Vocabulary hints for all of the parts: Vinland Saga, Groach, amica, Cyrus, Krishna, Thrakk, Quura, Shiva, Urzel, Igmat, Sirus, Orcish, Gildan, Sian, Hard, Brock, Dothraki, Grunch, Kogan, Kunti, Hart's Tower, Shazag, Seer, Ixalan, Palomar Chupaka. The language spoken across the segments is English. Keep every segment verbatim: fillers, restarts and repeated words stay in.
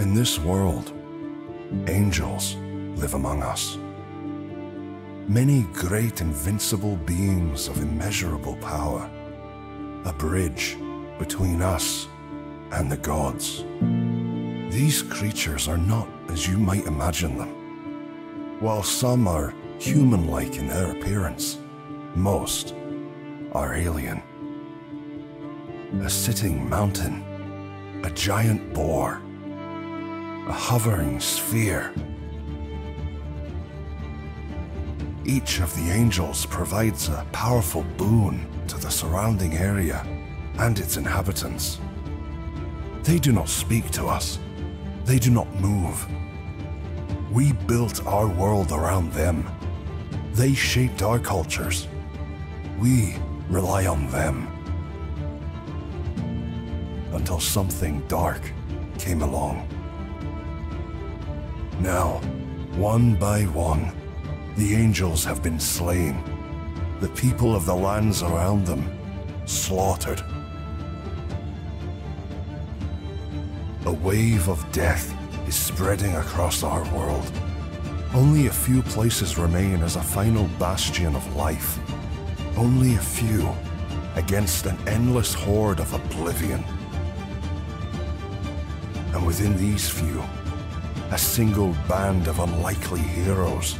In this world, angels live among us. Many great invincible beings of immeasurable power, a bridge between us and the gods. These creatures are not as you might imagine them. While some are human-like in their appearance, most are alien. A sitting mountain, a giant boar, a hovering sphere. Each of the angels provides a powerful boon to the surrounding area and its inhabitants. They do not speak to us. They do not move. We built our world around them. They shaped our cultures. We rely on them. Until something dark came along. Now, one by one, the angels have been slain, the people of the lands around them slaughtered. A wave of death is spreading across our world. Only a few places remain as a final bastion of life. Only a few against an endless horde of oblivion. And within these few, a single band of unlikely heroes,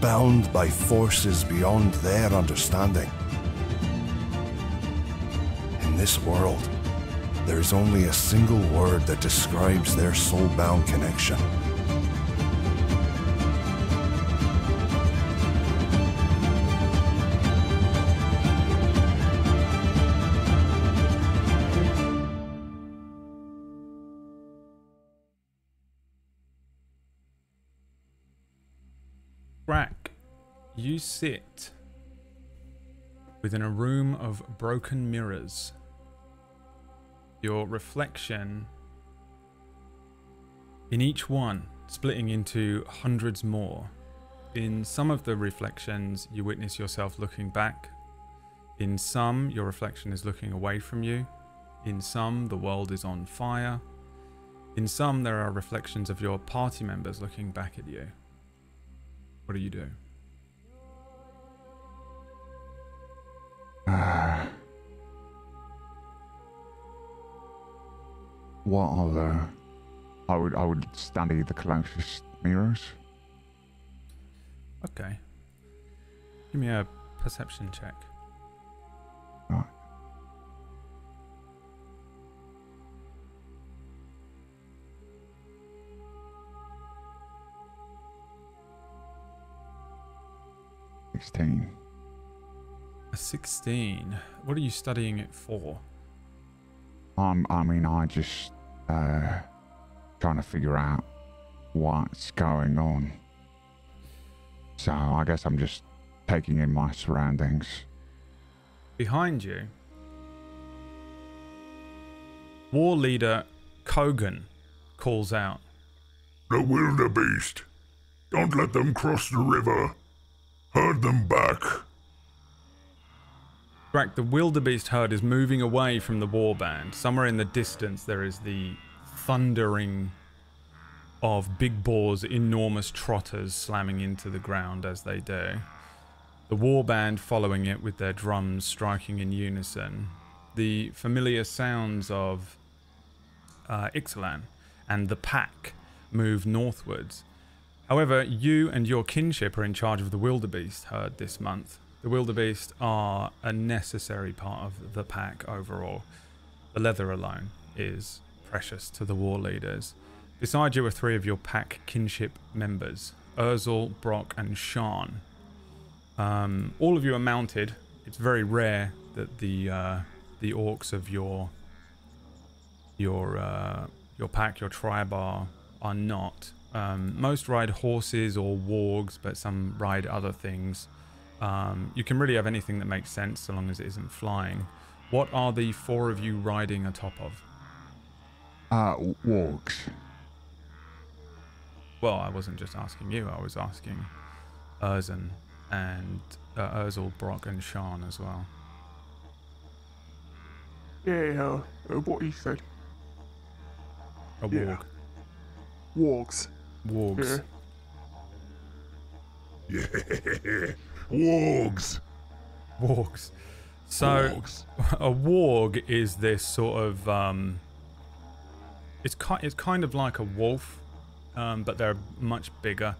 bound by forces beyond their understanding. In this world, there is only a single word that describes their soul-bound connection. Thrakk, you sit within a room of broken mirrors. Your reflection in each one, splitting into hundreds more. In some of the reflections, you witness yourself looking back. In some, your reflection is looking away from you. In some, the world is on fire. In some, there are reflections of your party members looking back at you. What do you do? Uh. What are the... I would, I would study the closest mirrors. Okay. Give me a perception check. Right. sixteen. A sixteen? What are you studying it for? I'm, I mean, I just uh, trying to figure out what's going on. So I guess I'm just taking in my surroundings. Behind you, war leader Kogan calls out, "The wildebeest! Don't let them cross the river. Herd them back." Thrakk, the wildebeest herd is moving away from the warband. Somewhere in the distance, there is the thundering of big boars, enormous trotters slamming into the ground as they do. The warband following it with their drums striking in unison. The familiar sounds of uh, Ixalan and the pack move northwards. However, you and your kinship are in charge of the wildebeest herd this month. The wildebeest are a necessary part of the pack overall. The leather alone is precious to the war leaders. Beside you are three of your pack kinship members, Urzel, Brock and Sian. Um, all of you are mounted. It's very rare that the uh, the orcs of your your uh, your pack, your tribe are are not. Um, most ride horses or wargs, but some ride other things. Um, you can really have anything that makes sense so long as it isn't flying. What are the four of you riding atop of? Uh, wargs. Well, I wasn't just asking you, I was asking Urzen and uh, Urzel, Brock and Sian as well. Yeah, uh, what he said. A warg. Yeah. wargs. Wargs. Yeah. yeah. Wargs. Wargs. So wargs. A warg is this sort of um it's kind it's kind of like a wolf, um, but they're much bigger.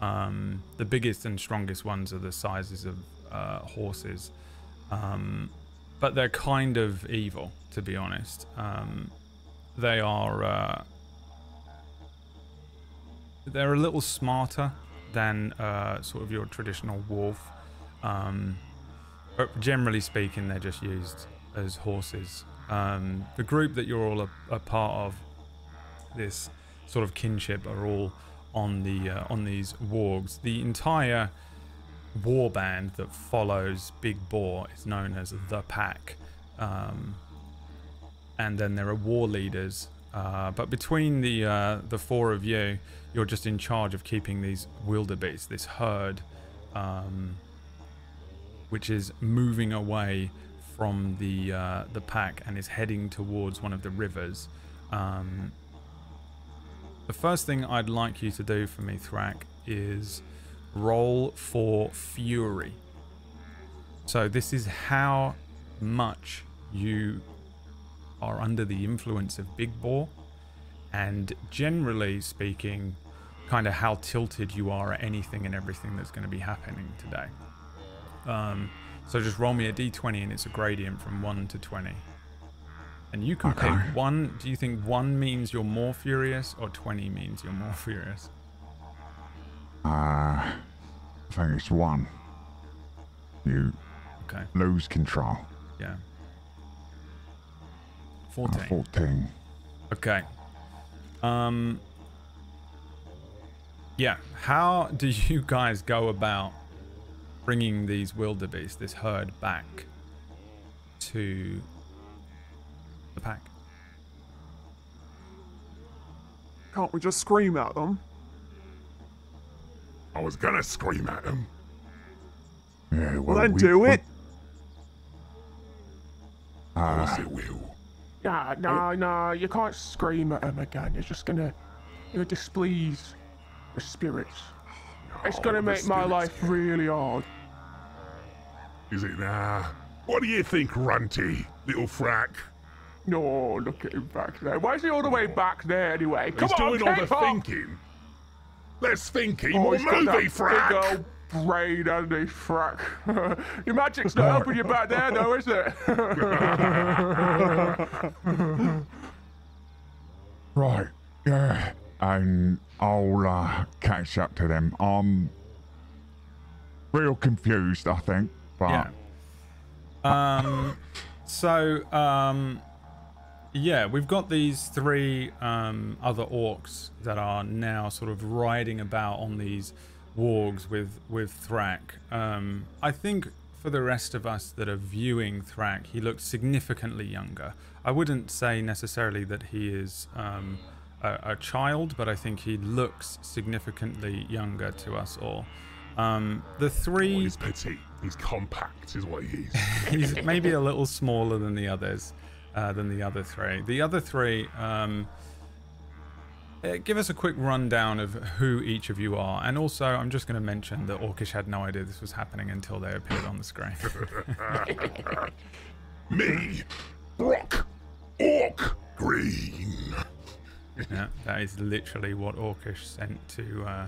Um, the biggest and strongest ones are the sizes of uh, horses, um, but they're kind of evil, to be honest. Um, they are uh, they're a little smarter than uh, sort of your traditional wolf, um, but generally speaking, they're just used as horses. Um, the group that you're all a, a part of, this sort of kinship, are all on the uh, on these wargs. The entire war band that follows Big Boar is known as the Pack, um, and then there are war leaders. Uh, but between the uh, the four of you, you're just in charge of keeping these wildebeests, this herd, um, which is moving away from the uh, the pack and is heading towards one of the rivers. Um, The first thing I'd like you to do for me, Thrakk, is roll for fury. So this is how much you are under the influence of Big Boar, and generally speaking, kind of how tilted you are at anything and everything that's going to be happening today. Um, so just roll me a d twenty, and it's a gradient from one to twenty. And you can okay. pick one. Do you think one means you're more furious, or twenty means you're more furious? Uh, I think it's one. You okay. lose control. Yeah. Fourteen. Uh, Fourteen. Okay. Um. Yeah. How do you guys go about bringing these wildebeest, this herd, back to the pack? Can't we just scream at them? I was gonna scream at them. Yeah, well, well then we, do we... it. Ah, uh, it will. Nah, nah, nah. You can't scream at them again. It's just gonna, it'll displease the spirits. Oh, it's gonna make my life yeah. really hard. Is it nah? What do you think, Runty, little Thrakk? No, look at him back there. Why is he all the way back there anyway? Come he's on, doing all the up. thinking. Let's thinking. Oh, we'll move it, Thrakk. Brain and a Thrakk. Your magic's not helping you back there, though, is it? Right. Yeah. And I'll uh, catch up to them. I'm real confused, I think. But yeah. Um. So. Um. Yeah, we've got these three um, other orcs that are now sort of riding about on these wargs with with Thrakk. Um, I think for the rest of us that are viewing Thrakk, he looks significantly younger. I wouldn't say necessarily that he is um, a, a child, but I think he looks significantly younger to us all. Um, the three... Oh, he's petite. He's compact is what he is. He's maybe a little smaller than the others. Uh, than the other three. The other three, um, uh, give us a quick rundown of who each of you are. And also, I'm just going to mention that Orcish had no idea this was happening until they appeared on the screen. Me, Brock, Orc Green. Yeah, that is literally what Orcish sent to uh,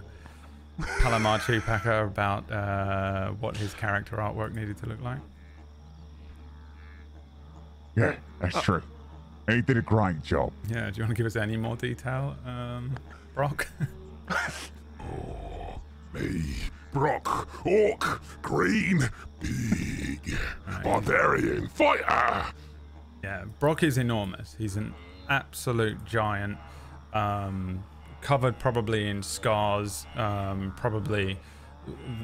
Palomar Chupaka about uh, what his character artwork needed to look like. Yeah, that's true. He did a great job. Yeah, do you want to give us any more detail, um, Brock? Oh, me, Brock, Orc, Green, Big, right. Barbarian, Fighter! Yeah, Brock is enormous. He's an absolute giant, um, covered probably in scars, um, probably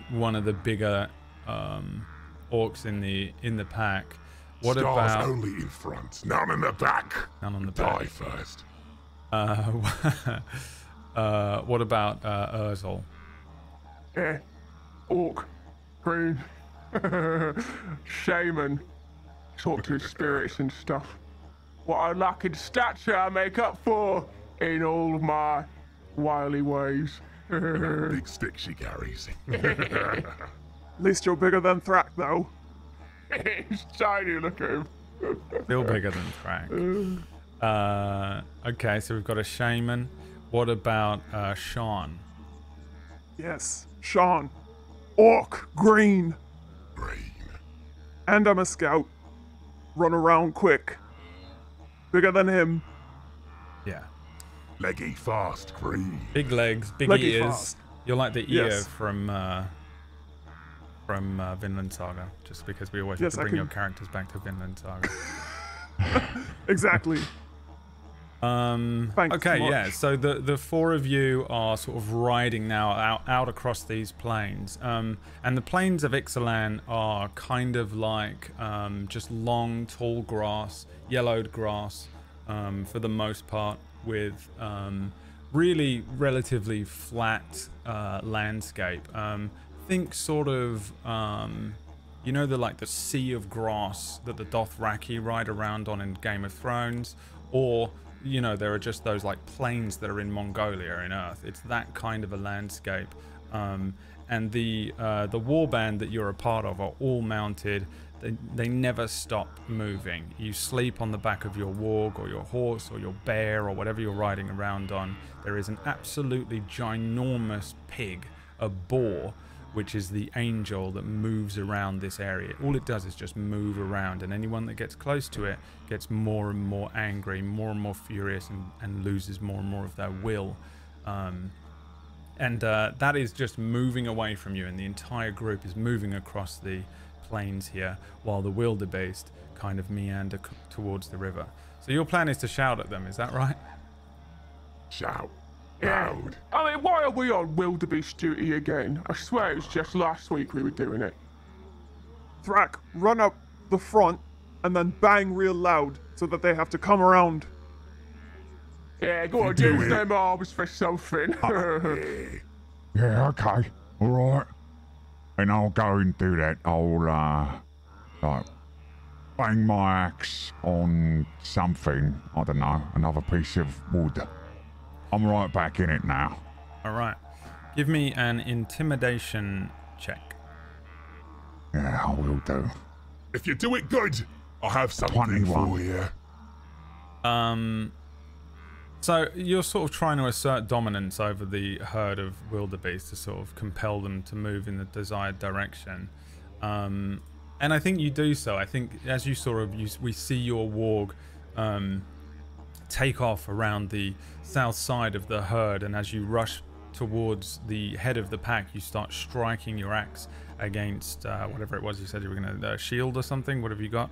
one of the bigger um, orcs in the, in the pack. What Stars about... only in front, none in the back. None on the back. Die first. Uh, uh, what about uh, Urzel? Yeah, Orc, Green, Shaman, talk to spirits and stuff. What I lack in stature, I make up for in all my wily ways. Big stick she carries. At least you're bigger than Thrakk, though. He's tiny, look at him. Still bigger than Thrakk. Uh, okay, so we've got a shaman. What about uh, Sian? Yes, Sian. Orc, green. Green. And I'm a scout. Run around quick. Bigger than him. Yeah. Leggy, fast, green. Big legs, big Leggy ears. Fast. You're like the ear yes. from uh, from uh, Vinland Saga, just because we always yes, have to bring can... your characters back to Vinland Saga. Exactly. um Thanks okay yeah so the the four of you are sort of riding now out, out across these plains, um and the plains of Ixalan are kind of like um just long tall grass, yellowed grass, um for the most part, with um really relatively flat uh landscape. um think sort of um you know, the like the sea of grass that the Dothraki ride around on in Game of Thrones, or you know, there are just those like plains that are in Mongolia in Earth. It's that kind of a landscape. Um, and the uh, the warband that you're a part of are all mounted. They, they never stop moving. You sleep on the back of your warg or your horse or your bear or whatever you're riding around on. There is an absolutely ginormous pig, a boar, which is the angel that moves around this area. All it does is just move around, and anyone that gets close to it gets more and more angry, more and more furious, and, and loses more and more of their will. Um, and uh, that is just moving away from you, and the entire group is moving across the plains here, while the wildebeest kind of meander c towards the river. So your plan is to shout at them, is that right? Shout. Loud. I mean, why are we on wildebeest duty again? I swear it's just last week we were doing it. Thrakk, run up the front and then bang real loud so that they have to come around. Yeah, gotta do use it. Them arms for something. Uh, yeah, okay, all right. And I'll go and do that. I'll uh, like bang my axe on something. I don't know, another piece of wood. I'm right back in it now. All right. Give me an intimidation check. Yeah, I will do. If you do it good, I'll have something for you. Um, so you're sort of trying to assert dominance over the herd of wildebeest to sort of compel them to move in the desired direction. Um, and I think you do so. I think as you sort of, you, we see your warg um, take off around the south side of the herd, and as you rush towards the head of the pack, you start striking your axe against uh, whatever it was you said you were going to uh, shield or something. What have you got?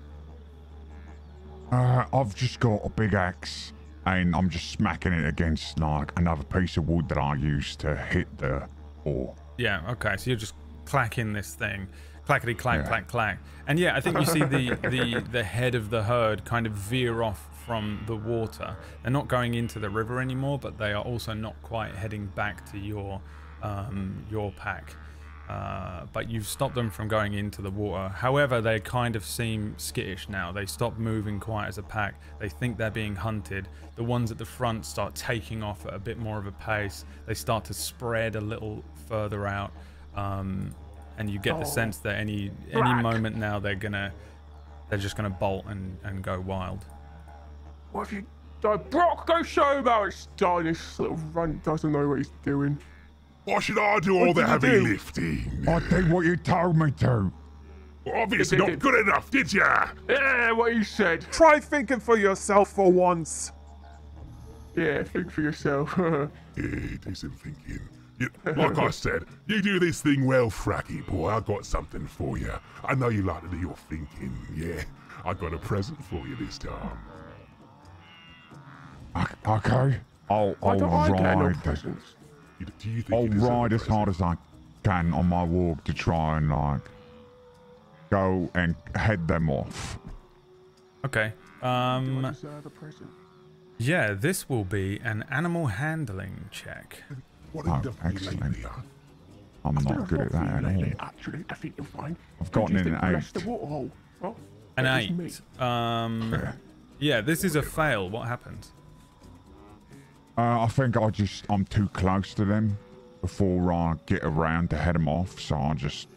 Uh, I've just got a big axe, and I'm just smacking it against like another piece of wood that I used to hit the boar. Yeah. Okay. So you're just clacking this thing, clackety clack, yeah. clack, clack, and yeah, I think you see the the the head of the herd kind of veer off from the water. They're not going into the river anymore, but they are also not quite heading back to your um, your pack. Uh, but you've stopped them from going into the water. However, they kind of seem skittish now. They stop moving quite as a pack. They think they're being hunted. The ones at the front start taking off at a bit more of a pace. They start to spread a little further out, um, and you get oh, the sense that any any Thrakk. moment now they're gonna they're just gonna bolt and and go wild. What have you done? Brock, go show him how it's done. This little runt doesn't know what he's doing. Why should I do all the heavy lifting? I did what you told me to. Well, obviously not good enough, did you? Yeah, what you said. Try thinking for yourself for once. Yeah, think for yourself. Yeah, do some thinking. You, like I said, you do this thing well, Thrakky boy. I got something for you. I know you like to do your thinking. Yeah, I got a present for you this time. Okay, I'll, I'll ride. Do you think I'll ride as hard as I can on my walk to try and like go and head them off. Okay. Um. Yeah, this will be an animal handling check. What oh, excellent! I'm not good at that at all. Actually, I think you're fine. I've gotten an eight. Well, an eight. Um. Yeah, this is a fail. What happens? Uh, I think I just, I'm too close to them before I get around to head them off. So I just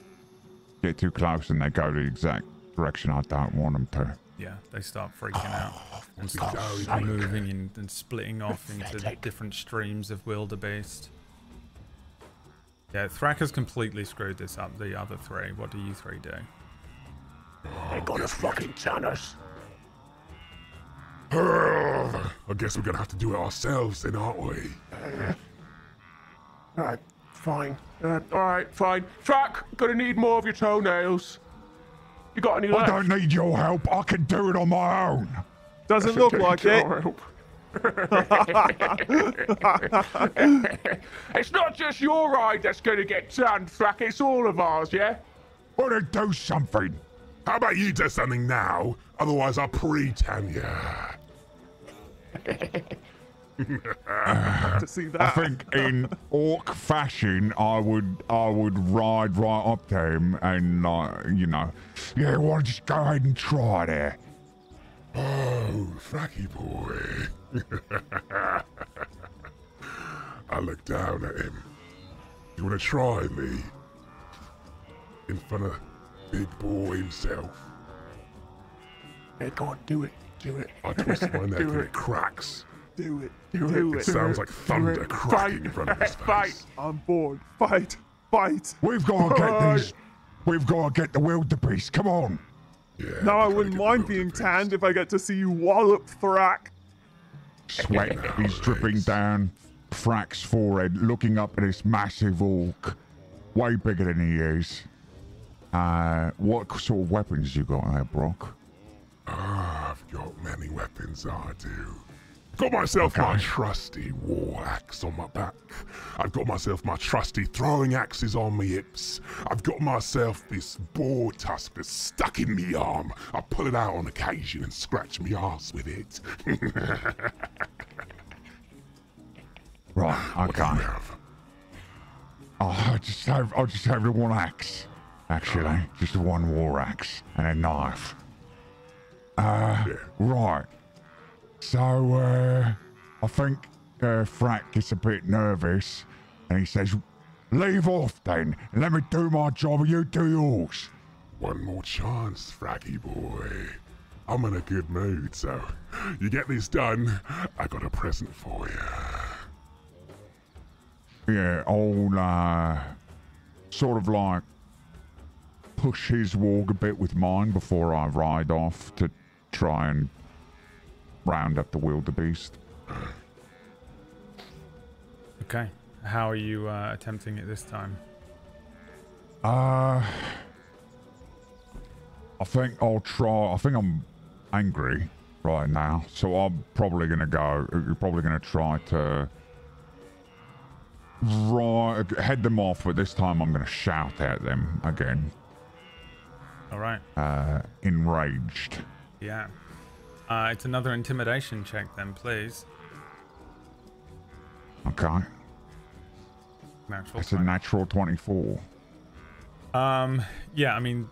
get too close and they go the exact direction I don't want them to. Yeah, they start freaking oh, out and start oh, moving and, and splitting off into different streams of wildebeest. Yeah, Thrakk has completely screwed this up, the other three. What do you three do? They're gonna fucking turn us. I guess we're gonna have to do it ourselves then, aren't we? Uh, Alright, fine. Uh, Alright, fine. Thrakk, gonna need more of your toenails. You got any left? I don't need your help. I can do it on my own. Doesn't look like it. It's not just your ride that's gonna get turned, Thrakk. It's all of ours, yeah? Well, then do something. How about you do something now? Otherwise, I'll pre-tan you. uh, to see that. I think in orc fashion, I would, I would ride right up to him and, uh, you know, yeah, well, just go ahead and try there. Oh, Thrakky boy. I look down at him. You want to try me? In front of big boy himself. Hey, go on, do it, do it. I twist my neck and it cracks. Do it, do it. Do it, it sounds like thunder cracking in front of his face. Fight, I'm bored. Fight, fight. We've got to get these. We've got to get the wildebeest. Come on. Yeah, no, I wouldn't mind being tanned if I get to see you wallop Thrakk. Sweat is dripping down Thrakk's forehead, looking up at this massive orc, way bigger than he is. Uh, what sort of weapons you got there, Brock? Oh, I've got many weapons, I do. Got myself okay. my trusty war axe on my back. I've got myself my trusty throwing axes on my hips. I've got myself this boar tusk that's stuck in me arm. I pull it out on occasion and scratch me ass with it. Right, okay. Have? Oh, I just have I just have the one axe. Actually, uh, just the one war axe and a knife. Uh, yeah. Right. So, uh, I think uh, Thrakk gets a bit nervous and he says, leave off then, and let me do my job and you do yours. One more chance, Thrakky boy. I'm in a good mood, so you get this done, I got a present for you. Yeah, I'll, uh, sort of like push his walk a bit with mine before I ride off to try and round up the wildebeest. Okay, how are you uh, attempting it this time? Uh, I think I'll try. I think I'm angry right now, so I'm probably gonna go. You're probably gonna try to right head them off, but this time I'm gonna shout at them again. All right. Uh, enraged. Yeah. Uh, it's another intimidation check then, please. Okay. Natural it's a natural twenty-four. Um, yeah, I mean,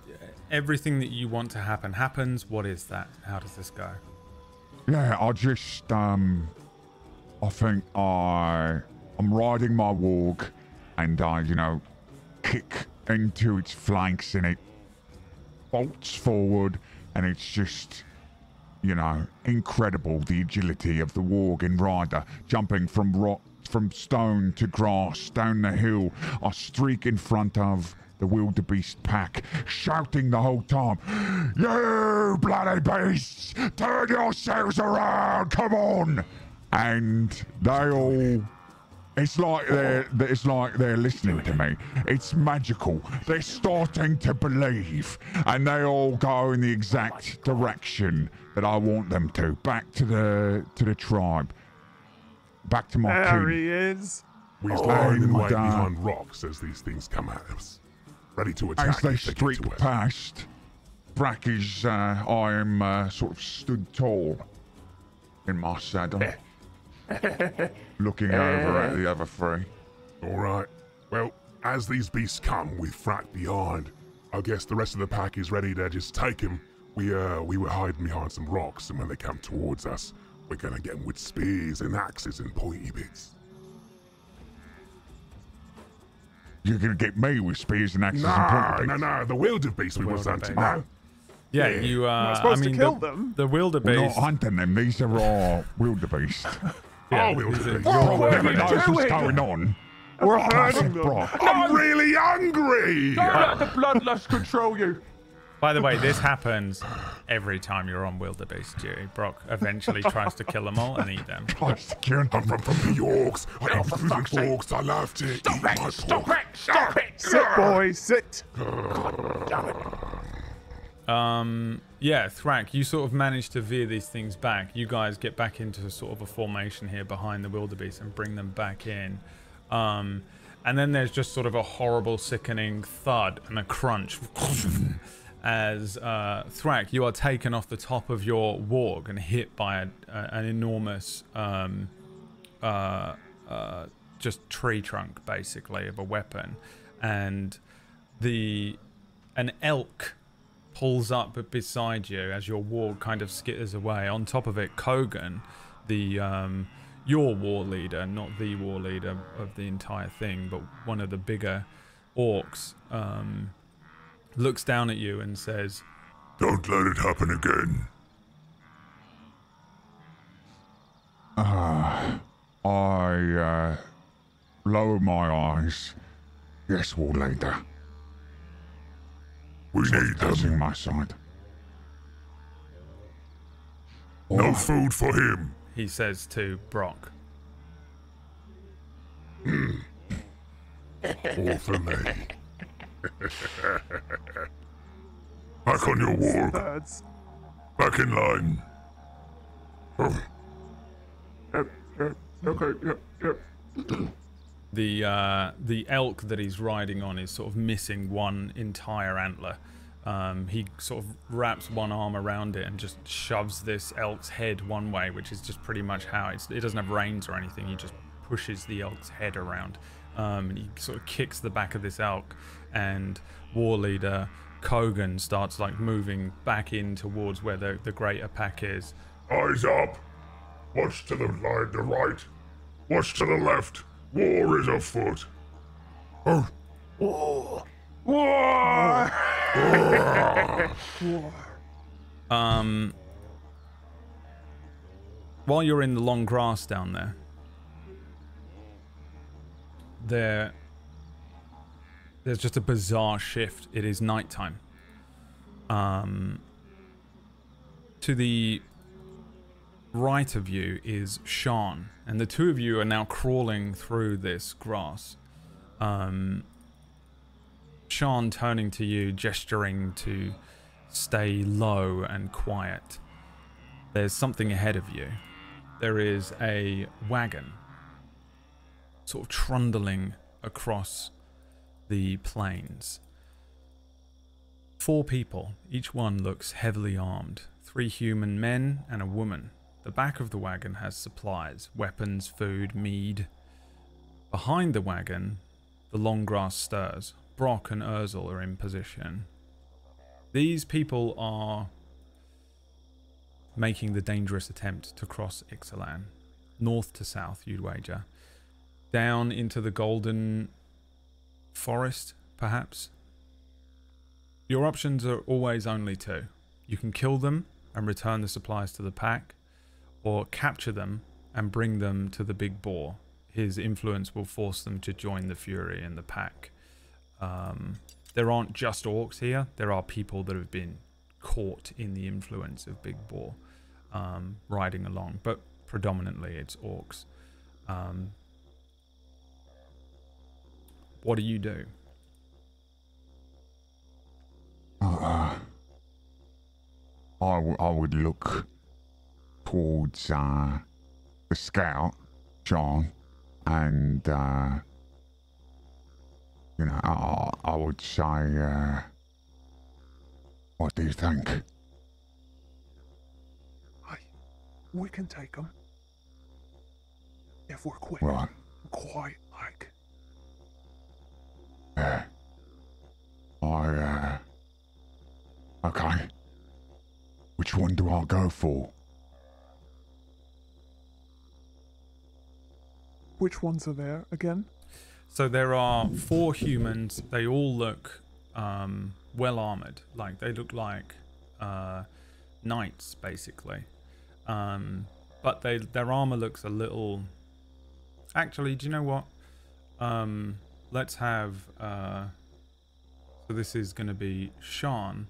everything that you want to happen happens. What is that? How does this go? Yeah, I just, um, I think I, I'm riding my warg and I, you know, kick into its flanks and it bolts forward and it's just... You know, incredible the agility of the warg and rider, jumping from rock, from stone to grass, down the hill. I streak in front of the wildebeest pack, shouting the whole time, "You bloody beasts, turn yourselves around! Come on!" And they all. It's like they're. It's like they're listening to me. It's magical. They're starting to believe, and they all go in the exact direction that I want them to. Back to the to the tribe. Back to my king. There he is. We stand in wait behind rocks as these things come at us, ready to attack. As they streak past, Brack is. Uh, I am uh, sort of stood tall in my saddle. Looking over at the other three. All right. Well, as these beasts come with Thrakk behind, I guess the rest of the pack is ready to just take him. We uh, we were hiding behind some rocks, and when they come towards us, We're gonna get them with spears and axes and pointy bits. You're gonna get me with spears and axes nah, and pointy bits? No, no, no, the wildebeest we was hunting now. Yeah, yeah, you uh, not supposed I mean, to kill the, them. The wildebeest. We're not hunting them, these are all wildebeest. Yeah, oh, wildebeest. Oh, what are we doing? What's going on? We're hurting them. Brock. No. I'm really hungry! Don't let the bloodlust control you. By the way, this happens every time you're on wildebeest duty. Brock eventually tries to kill them all and eat them. Tries to kill them. I'm from, from the orcs. I oh, for fuck's sake. I love to eat my pork. Stop it! Stop it! Sit, boys, sit. God damn it. Um, yeah, Thrakk, you sort of manage to veer these things back. You guys get back into sort of a formation here behind the wildebeest and bring them back in. Um, and then there's just sort of a horrible, sickening thud and a crunch. As uh, Thrakk, you are taken off the top of your warg and hit by a, a, an enormous, um, uh, uh, just tree trunk, basically, of a weapon. And the an elk pulls up beside you as your warg kind of skitters away. On top of it, Kogan, the um, your war leader, not the war leader of the entire thing, but one of the bigger orcs, um, looks down at you and says, "Don't let it happen again." Uh, I, uh, lower my eyes. Yes, war leader. We so need them. My side. No food for him, he says to Brock. Mm. All for me. Back on your wall. Back in line. Oh. Yep, yep, okay, yep, yep. The uh, the elk that he's riding on is sort of missing one entire antler. Um, he sort of wraps one arm around it and just shoves this elk's head one way, which is just pretty much how it's, it doesn't have reins or anything. He just pushes the elk's head around. Um, and he sort of kicks the back of this elk, and war leader Kogan starts like moving back in towards where the, the greater pack is. Eyes up! Watch to the line, the right. Watch to the left. War is afoot. Oh. War. War. War. War. Um. While you're in the long grass down there, there, there's just a bizarre shift. It is nighttime. Um, to the right of you is Sian, and the two of you are now crawling through this grass. Um, Sian turning to you, gesturing to stay low and quiet. There's something ahead of you. There is a wagon sort of trundling across the plains. Four people, each one looks heavily armed. Three human men and a woman. The back of the wagon has supplies, weapons, food, mead. Behind the wagon, the long grass stirs. Brock and Urzel are in position. These people are making the dangerous attempt to cross Ixalan. North to south, you'd wager. Down into the golden forest, perhaps. Your options are always only two. You can kill them and return the supplies to the pack, or capture them and bring them to the big boar. His influence will force them to join the Fury and the pack. Um, there aren't just orcs here. There are people that have been caught in the influence of big boar, um, riding along, but predominantly it's orcs. Um, What do you do? Uh, I, w I would look towards uh, the scout, John, and, uh, you know, I, I would say, uh, what do you think? Aye, we can take them. If we're quick, right. Quite like. Uh, I, uh, okay, which one do I go for? Which ones are there again? So there are four humans. They all look um, well armored. Like they look like uh, knights, basically. Um, but they their armor looks a little. Actually, do you know what? Um, let's have. Uh, so this is going to be Sian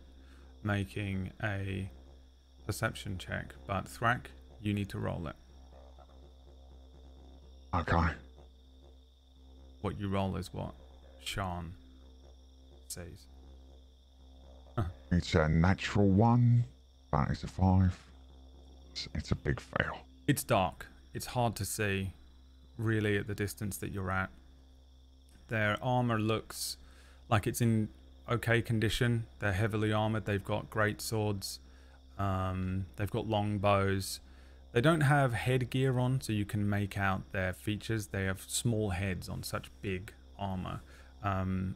making a perception check, but Thrakk, you need to roll it. Okay. What you roll is what Sian says. Huh. It's a natural one, but it's a five. It's, it's a big fail. It's dark. It's hard to see, really, at the distance that you're at. Their armor looks like it's in okay condition. They're heavily armored. They've got great swords. Um, they've got long bows. They don't have headgear on, so you can make out their features. They have small heads on such big armor. Um,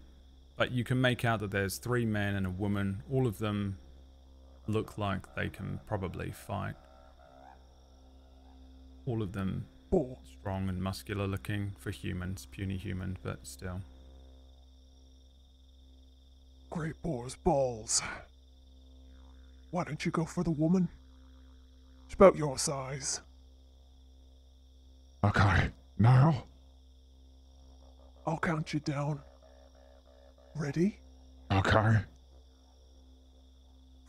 but you can make out that there's three men and a woman. All of them look like they can probably fight. All of them Four. strong and muscular looking for humans, puny humans, but still. Great boar's balls. Why don't you go for the woman? It's about your size. Okay, now. I'll count you down. Ready? Okay.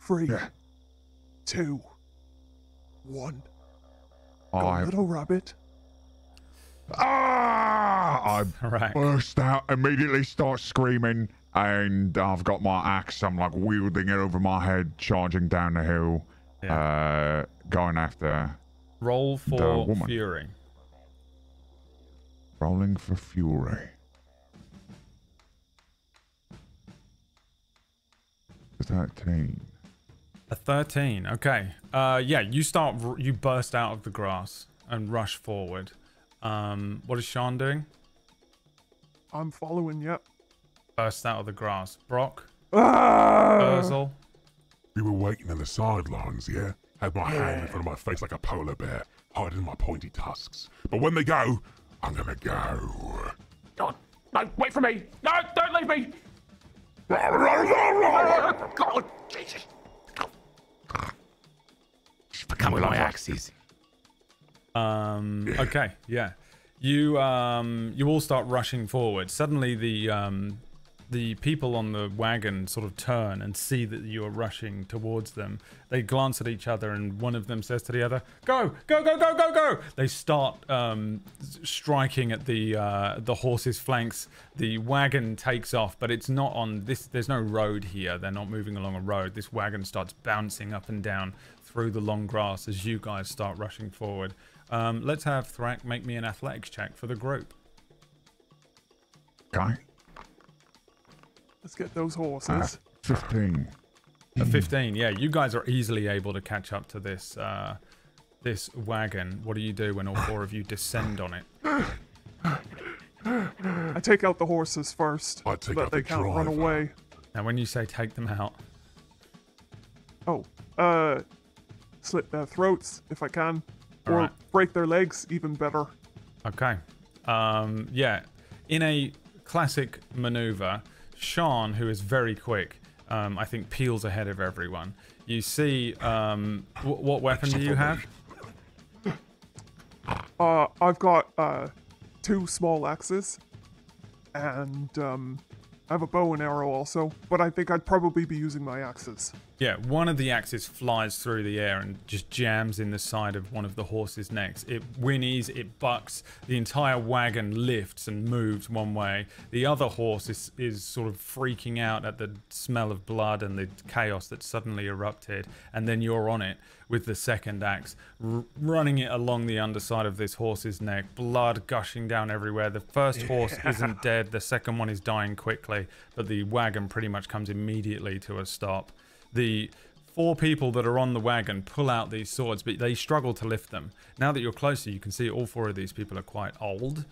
Three. Yeah. Two. One. I... Go, little rabbit. Ah! I right. burst out, immediately start screaming, and I've got my axe. I'm like wielding it over my head, charging down the hill. Yeah. Uh, going after. Roll for fury. Rolling for fury. thirteen. A thirteen. Okay. Uh, yeah. You start. You burst out of the grass and rush forward. Um, what is Sian doing? I'm following. Yep. Burst out of the grass. Brock. Ah! Urzel. We were waiting on the sidelines, yeah? Had my hand in front of my face like a polar bear, hiding my pointy tusks. But when they go, I'm gonna go. God, no, wait for me! No, don't leave me! God, Jesus! She's becoming my axes. Um, yeah. Okay, yeah. You, um, you all start rushing forward. Suddenly the, um... the people on the wagon sort of turn and see that you are rushing towards them. They glance at each other and one of them says to the other, go, go, go, go, go, go. They start um, striking at the uh, the horse's flanks. The wagon takes off, but it's not on this. There's no road here. They're not moving along a road. This wagon starts bouncing up and down through the long grass as you guys start rushing forward. Um, let's have Thrakk make me an athletics check for the group. Okay. Let's get those horses. Uh, fifteen. Uh, fifteen, yeah. You guys are easily able to catch up to this uh, this wagon. What do you do when all four of you descend on it? I take out the horses first. I take out the driver. But they can't run away. Now, when you say take them out... Oh, uh, slit their throats if I can. All or right. break their legs, even better. Okay. Um, yeah. In a classic maneuver... Sian, who is very quick, um, I think peels ahead of everyone. You see, um, w what weapon do you have? Uh, I've got uh, two small axes, and um, I have a bow and arrow also, but I think I'd probably be using my axes. Yeah, one of the axes flies through the air and just jams in the side of one of the horse's necks. It whinnies, it bucks, the entire wagon lifts and moves one way. The other horse is, is sort of freaking out at the smell of blood and the chaos that suddenly erupted, and then you're on it with the second axe, r running it along the underside of this horse's neck, blood gushing down everywhere. The first yeah. horse isn't dead, the second one is dying quickly, but the wagon pretty much comes immediately to a stop. The four people that are on the wagon pull out these swords, but they struggle to lift them. Now that you're closer, you can see all four of these people are quite old.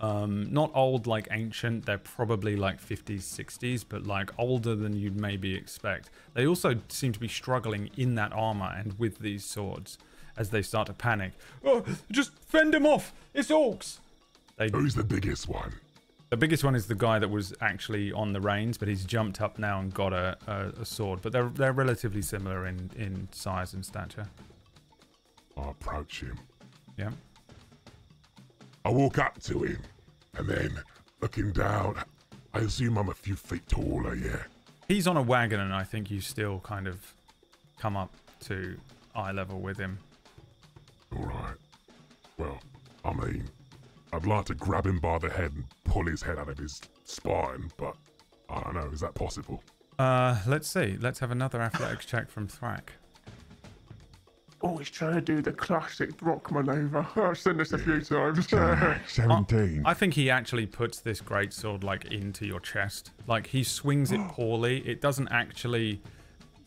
Um, not old like ancient, they're probably like fifties, sixties, but like older than you'd maybe expect. They also seem to be struggling in that armor and with these swords as they start to panic. Oh, just fend them off! It's orcs! They, Who's the biggest one? The biggest one is the guy that was actually on the reins, but he's jumped up now and got a, a, a sword. But they're, they're relatively similar in, in size and stature. I approach him. Yeah. I walk up to him, and then, looking down, I assume I'm a few feet taller, yeah. He's on a wagon, and I think you still kind of come up to eye level with him. All right. Well, I mean, I'd like to grab him by the head and pull his head out of his spine, but I don't know. Is that possible? Uh, let's see. Let's have another athletics check from Thrakk. Always trying to do the classic Brock maneuver. I've seen this a few times. seventeen. I, I think he actually puts this greatsword like into your chest. Like he swings it poorly. It doesn't actually.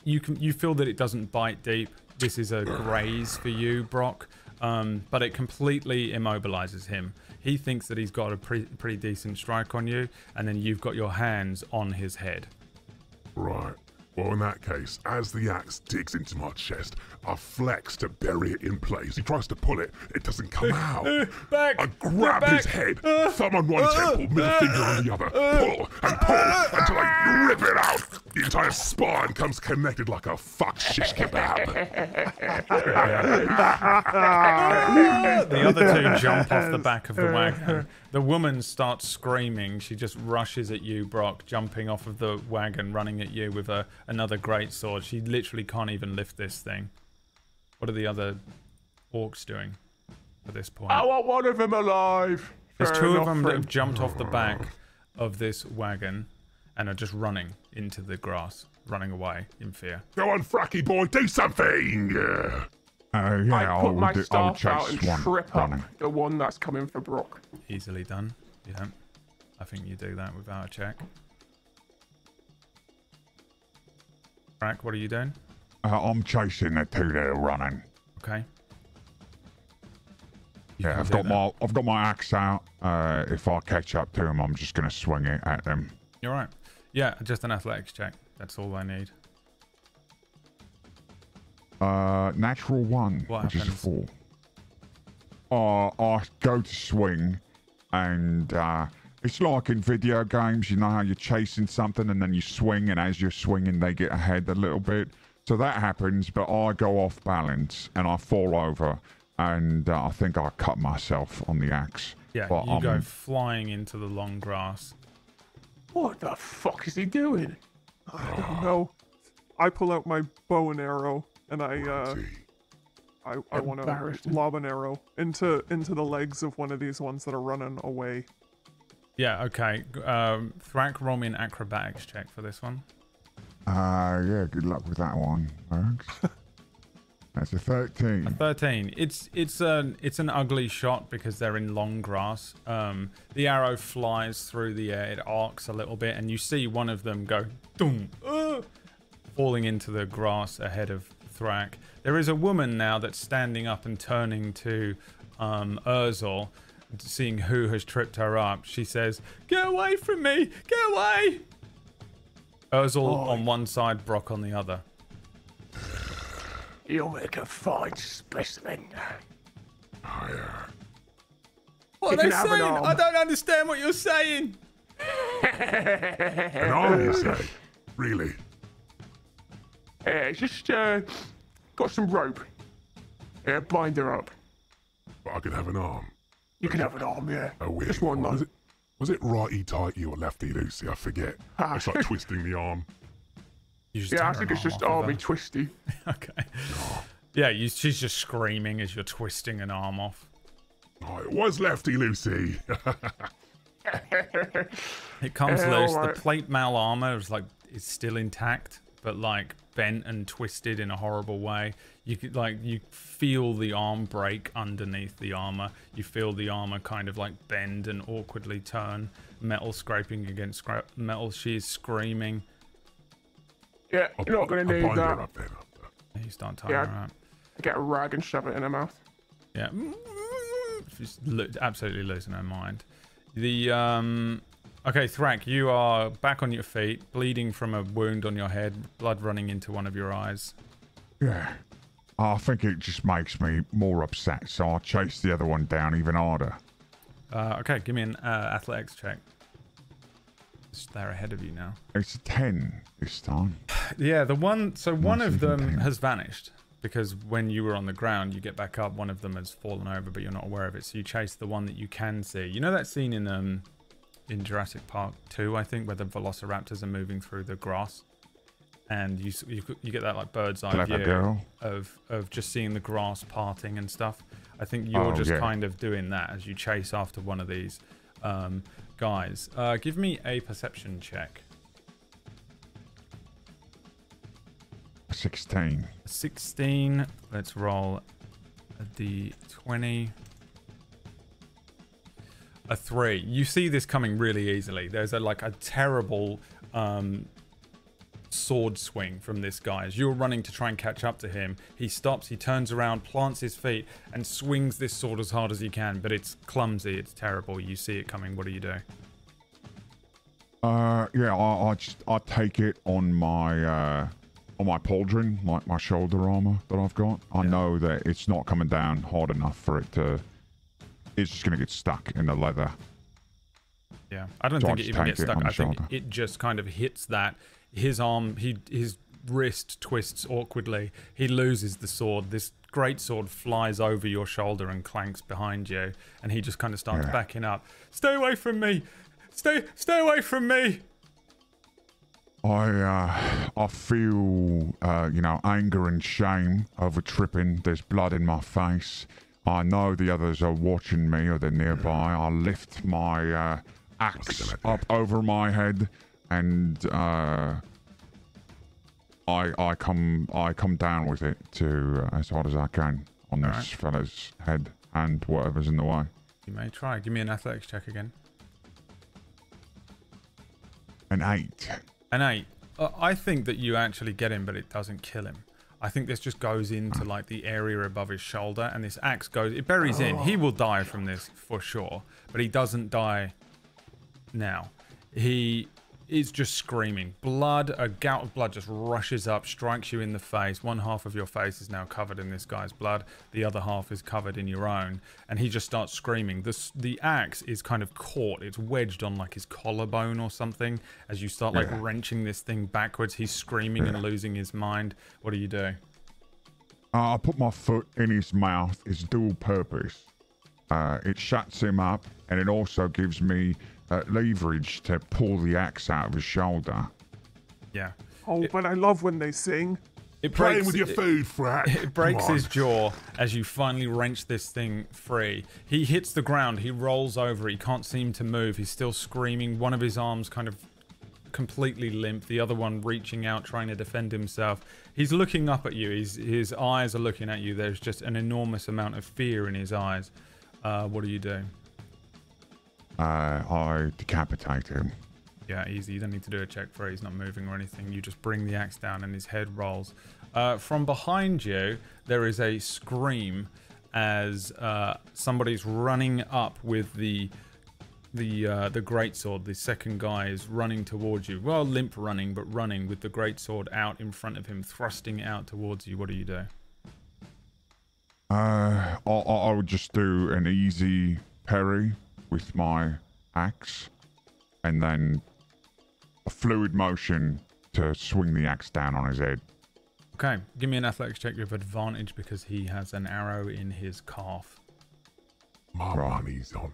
You can. You feel that it doesn't bite deep. This is a graze for you, Brock. Um, but it completely immobilizes him. He thinks that he's got a pre pretty decent strike on you, and then you've got your hands on his head. Right. Well, in that case, as the axe digs into my chest, I flex to bury it in place. He tries to pull it. It doesn't come out. Uh, back, I grab back. his head, uh, thumb on one uh, temple, middle uh, finger on the other, uh, pull and pull uh, until I rip it out. The entire spine comes connected like a fuck shish kebab. The other two jump off the back of the wagon. The woman starts screaming. She just rushes at you, Brock, jumping off of the wagon, running at you with a another great sword. She literally can't even lift this thing. What are the other orcs doing at this point? I want one of them alive. There's Fair two of them that have jumped off the back of this wagon and are just running into the grass, running away in fear. Go on, Fracky boy, do something! Yeah. Uh, yeah, I I'll put my do, staff I'll out and one trip running. up the one that's coming for Brock. Easily done. You don't. I think you do that without a check. Thrakk, what are you doing? Uh, I'm chasing the two that are running. Okay. You yeah, I've got that. my I've got my axe out. Uh, if I catch up to them, I'm just gonna swing it at them. You're right. Yeah, just an athletics check. That's all I need. Uh, natural one, what which happens? is four. Uh, I go to swing, and uh, it's like in video games, you know how you're chasing something and then you swing, and as you're swinging, they get ahead a little bit. So that happens, but I go off balance and I fall over, and uh, I think I cut myself on the axe. Yeah, but you I'm... go flying into the long grass. What the fuck is he doing? I don't know. I pull out my bow and arrow. And I, uh, I, I want to lob an arrow into into the legs of one of these ones that are running away. Yeah. Okay. Um, Thrakk, roll me an acrobatics check for this one. Uh, yeah. Good luck with that one. That's a thirteen. A thirteen. It's it's an it's an ugly shot because they're in long grass. Um, the arrow flies through the air. It arcs a little bit, and you see one of them go, doom, uh, falling into the grass ahead of Thrakk. There is a woman now that's standing up and turning to um, Urzel, seeing who has tripped her up. She says, "Get away from me! Get away!" Urzel oh, on one side, Brock on the other. You'll make a fine specimen. Oh, yeah. What are they saying? I don't understand what you're saying. An arm, you say? Really? Yeah, just uh, got some rope. Yeah, bind her up. But I could have an arm. You could have an arm, yeah. A weird just one, one. Was, it, was it righty tighty or lefty loosey? I forget. Ah. It's like twisting the arm. Yeah, I think it's just army twisty. Okay. Yeah, you, she's just screaming as you're twisting an arm off. Oh, it was lefty loosey. It comes yeah, loose. Right. The plate mail armor is like is still intact, but like bent and twisted in a horrible way. You could like you feel the arm break underneath the armor. You feel the armor kind of like bend and awkwardly turn, metal scraping against scrap metal. She's screaming. Yeah, you're not gonna need that. Up there, up there. You start tying yeah, her up. Get a rag and shove it in her mouth. Yeah, she's absolutely losing her mind. The um. Okay, Thrakk, you are back on your feet, bleeding from a wound on your head, blood running into one of your eyes. Yeah, I think it just makes me more upset, so I'll chase the other one down even harder. Uh, okay, give me an uh, athletics check. They're ahead of you now. It's a ten this time. Yeah, the one. So one Not of them ten. Has vanished. Because when you were on the ground, you get back up, one of them has fallen over, but you're not aware of it. So you chase the one that you can see. You know that scene in um, in Jurassic Park two, I think, where the velociraptors are moving through the grass? And you you, you get that like bird's eye like view of, of just seeing the grass parting and stuff. I think you're oh, just yeah. kind of doing that as you chase after one of these um, guys. Uh, give me a perception check. sixteen. sixteen. Let's roll a d twenty. A three. You see this coming really easily. There's a like a terrible um, sword swing from this guy. As you're running to try and catch up to him, he stops, he turns around, plants his feet, and swings this sword as hard as he can. But it's clumsy. It's terrible. You see it coming. What do you do? Uh, yeah, I, I just I take it on my. Uh... On my pauldron, like my shoulder armor that I've got, I yeah. know that it's not coming down hard enough for it to. It's just gonna get stuck in the leather. Yeah, I don't so think I it even gets stuck. It I think shoulder. It just kind of hits that. His arm, he his wrist twists awkwardly. He loses the sword. This great sword flies over your shoulder and clanks behind you, and he just kind of starts yeah. backing up. Stay away from me! Stay, stay away from me! I uh, I feel, uh, you know, anger and shame over tripping. There's blood in my face. I know the others are watching me or they're nearby. I lift my uh, axe up over my head, and uh, I I come I come down with it to uh, as hard as I can on this right. fella's head and whatever's in the way. You may try. Give me an athletics check again. An eight. An eight. Uh, I think that you actually get him, but it doesn't kill him. I think this just goes into like the area above his shoulder, and this axe goes. It buries oh. in. He will die from this for sure, but he doesn't die now. He is just screaming. Blood, a gout of blood just rushes up, strikes you in the face. One half of your face is now covered in this guy's blood. The other half is covered in your own, and he just starts screaming. The, the axe is kind of caught. It's wedged on like his collarbone or something. As you start like yeah. wrenching this thing backwards, he's screaming yeah. and losing his mind. What do you do? Uh, I put my foot in his mouth. It's dual purpose. Uh, it shuts him up, and it also gives me Uh, leverage to pull the axe out of his shoulder. Yeah. Oh, it, but I love when they sing. It breaks, Playing with your it, food, Thrakk. It breaks his jaw as you finally wrench this thing free. He hits the ground. He rolls over. He can't seem to move. He's still screaming. One of his arms kind of completely limp. The other one reaching out, trying to defend himself. He's looking up at you. He's, his eyes are looking at you. There's just an enormous amount of fear in his eyes. Uh, what do you do? Uh, I decapitate him. Yeah, easy. You don't need to do a check for it. He's not moving or anything. You just bring the axe down and his head rolls. Uh, from behind you, there is a scream as uh, somebody's running up with the the uh, the greatsword. The second guy is running towards you. Well, limp running, but running with the greatsword out in front of him, thrusting it out towards you. What do you do? Uh, I, I would just do an easy parry with my axe, and then a fluid motion to swing the axe down on his head. Okay, give me an athletics check with advantage because he has an arrow in his calf. My money's on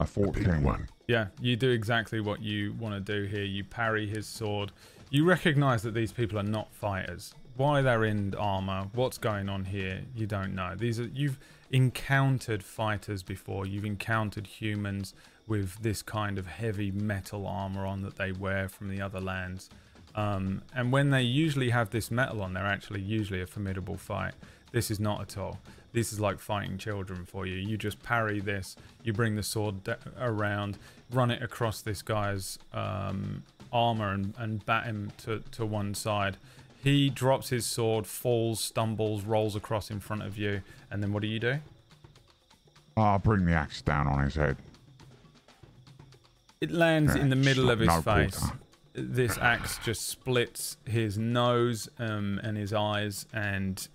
a fourteen. One. Yeah, you do exactly what you want to do here. You parry his sword. You recognize that these people are not fighters. Why they're in armor, what's going on here, you don't know. These are you've encountered fighters before. You've encountered humans with this kind of heavy metal armor on that they wear from the other lands, um, and when they usually have this metal on, they're actually usually a formidable fight. This is not at all. This is like fighting children for you. You just parry this, you bring the sword around, run it across this guy's um, armor and, and bat him to, to one side. He drops his sword, falls, stumbles, rolls across in front of you, and then what do you do? I'll bring the axe down on his head. It lands yeah, in the middle of his no face. Quarter. This axe just splits his nose um, and his eyes, and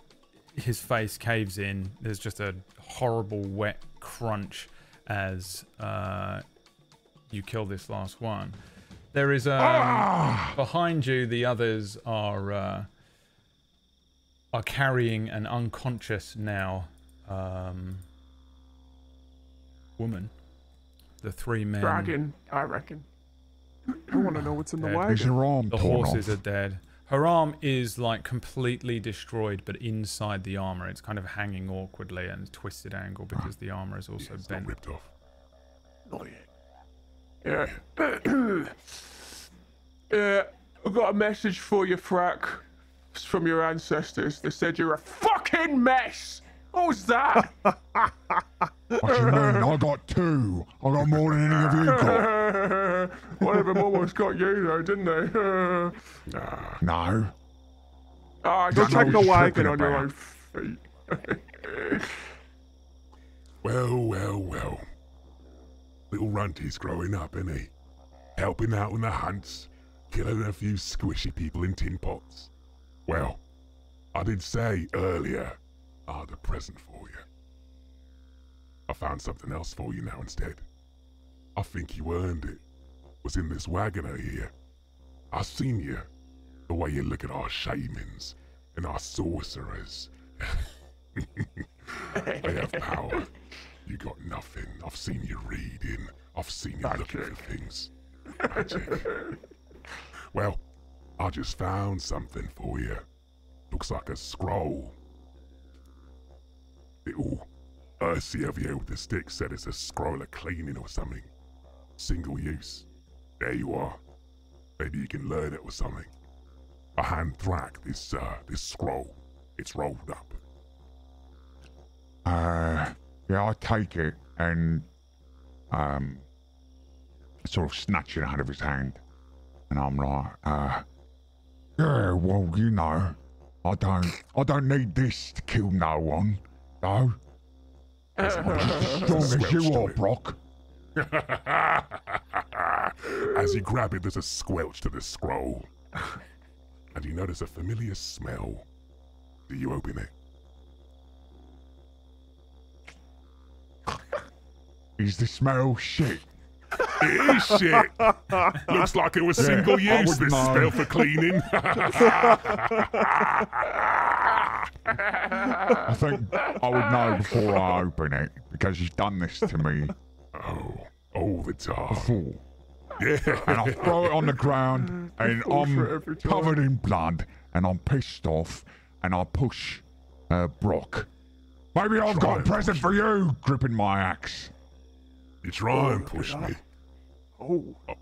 his face caves in. There's just a horrible wet crunch as uh, you kill this last one. There is um, ah! behind you. The others are uh, are carrying an unconscious now um, woman. The three men. Dragon, I reckon. I want to know what's in the wagon. Her arm the horses off. Are dead. Her arm is like completely destroyed, but inside the armor, it's kind of hanging awkwardly and a twisted angle because the armor is also yeah, it's bent. Not ripped off. Not yet. Yeah. Yeah, I got a message for you, Thrakk. It's from your ancestors. They said you're a fucking mess. Who's that? What do you mean? I got two. I got more than any of you got. One of them almost got you, though, didn't they? No. Ah, oh, just take the wagon on your own feet. Well, well, well. Little Runty's growing up, isn't he? Helping out on the hunts, killing a few squishy people in tin pots. Well, I did say earlier, I had a present for you. I found something else for you now instead. I think you earned it. Was in this wagon over here. I seen you. The way you look at our shamans and our sorcerers. They have power. You got nothing. I've seen you reading. I've seen you Magic. looking for things. Magic. Well, I just found something for you. Looks like a scroll. Little Ursie over here with the stick said it's a scroll of cleaning or something. Single use. There you are. Maybe you can learn it or something. I hand Thrakk this, uh, this scroll. It's rolled up. Uh... Yeah, I take it and um, sort of snatch it out of his hand. And I'm like, uh, yeah, well, you know, I don't, I don't need this to kill no one, though. As strong as you are, Brock. As you grab it, there's a squelch to the scroll. And you notice a familiar smell. Do you open it? Is the smell shit? It is shit. Looks like it was yeah, single use. This know. Spell for cleaning. I think I would know before I open it because you've done this to me. Oh, all the time. Before. Yeah. And I throw it on the ground, and I'm covered in blood, and I'm pissed off, and I push uh, Brock. Maybe I've Try got a present for you. Gripping my axe. You try oh, and push me. Oh. oh.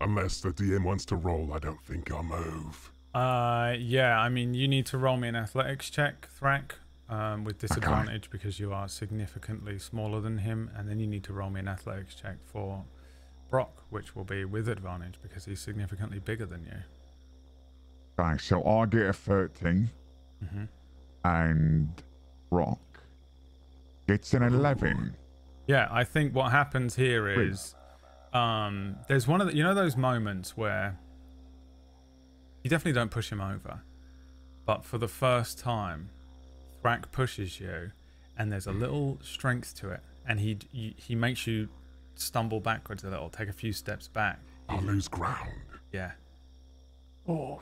Unless the D M wants to roll, I don't think I'll move. Uh, yeah, I mean, you need to roll me an athletics check, Thrakk, um, with disadvantage okay. because you are significantly smaller than him. And then you need to roll me an athletics check for Brock, which will be with advantage because he's significantly bigger than you. Right, so I get a thirteen mm-hmm. and Brock gets an eleven. Ooh. Yeah, I think what happens here is um, there's one of the, you know those moments where you definitely don't push him over, but for the first time, Thrakk pushes you, and there's a little strength to it, and he he, he makes you stumble backwards a little, take a few steps back. I lose ground. Yeah. Oh.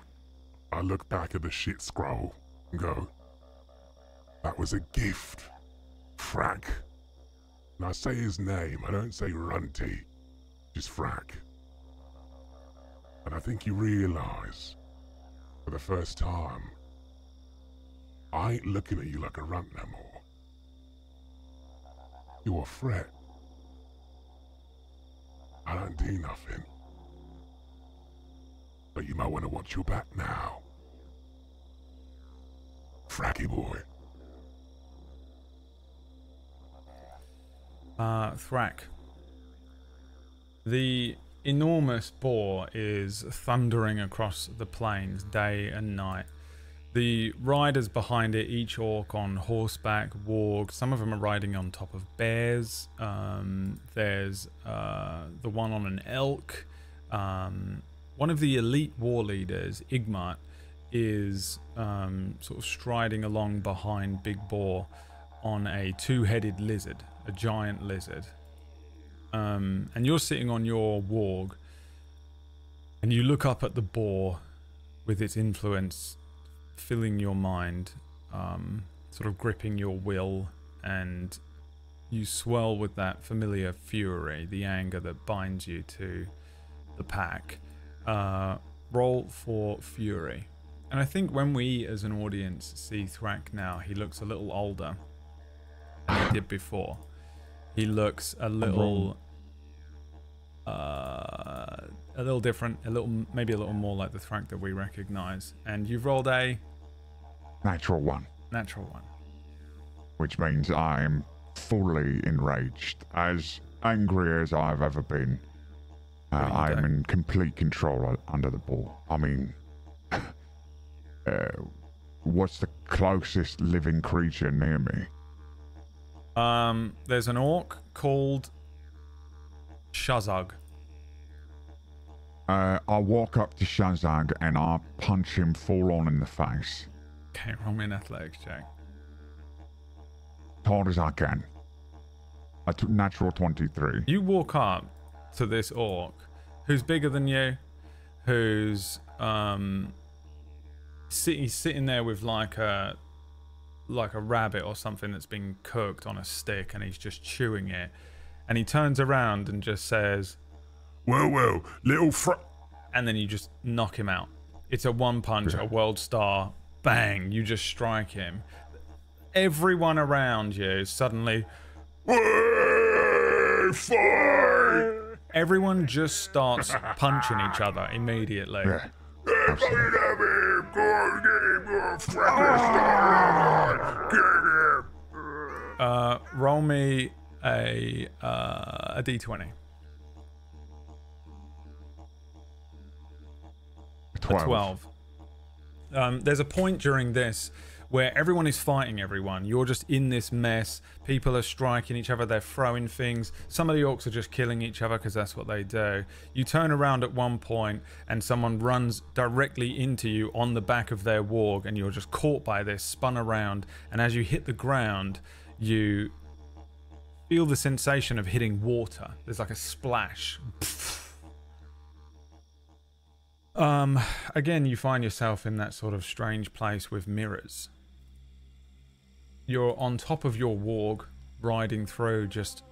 I look back at the shit scroll and go, that was a gift, Thrakk. And I say his name, I don't say Runty, just Thrakk. And I think you realise, for the first time, I ain't looking at you like a runt no more. You're a threat. I don't do nothing. But you might want to watch your back now. Thrakky boy. Uh, Thrakk. The enormous boar is thundering across the plains day and night. The riders behind it, each orc on horseback, warg. Some of them are riding on top of bears. Um, there's uh, the one on an elk. Um, one of the elite war leaders, Igmat, is um, sort of striding along behind Big Boar on a two-headed lizard. A giant lizard um, and you're sitting on your warg, and you look up at the boar with its influence filling your mind, um, sort of gripping your will, and you swell with that familiar fury, the anger that binds you to the pack. Uh, roll for fury. And I think when we as an audience see Thrakk now, he looks a little older than he did before. He looks a little uh, a little different, a little, maybe a little more like the Thrakk that we recognize. And you've rolled a natural one. Natural one. Which means I'm fully enraged, as angry as I've ever been. Uh, I'm in complete control under the ball. I mean, uh, what's the closest living creature near me? Um, there's an orc called Shazag. Uh, I walk up to Shazag and I punch him full on in the face. Okay, roll me an athletics check. Hard as I can. I took natural twenty-three. You walk up to this orc who's bigger than you, who's um, sit he's sitting there with like a like a rabbit or something that's been cooked on a stick, and he's just chewing it, and he turns around and just says, "Well, well, little fr," and then you just knock him out. It's a one punch, yeah. A world star, bang, you just strike him. Everyone around you suddenly fight. Everyone just starts punching each other immediately. Yeah. Uh, roll me a uh, a d twenty. twelve. A twelve. Um, there's a point during this where everyone is fighting everyone. You're just in this mess. People are striking each other. They're throwing things. Some of the orcs are just killing each other because that's what they do. You turn around at one point and someone runs directly into you on the back of their warg, and you're just caught by this, spun around, and as you hit the ground, you feel the sensation of hitting water. There's like a splash. Um, again, you find yourself in that sort of strange place with mirrors. You're on top of your warg, riding through just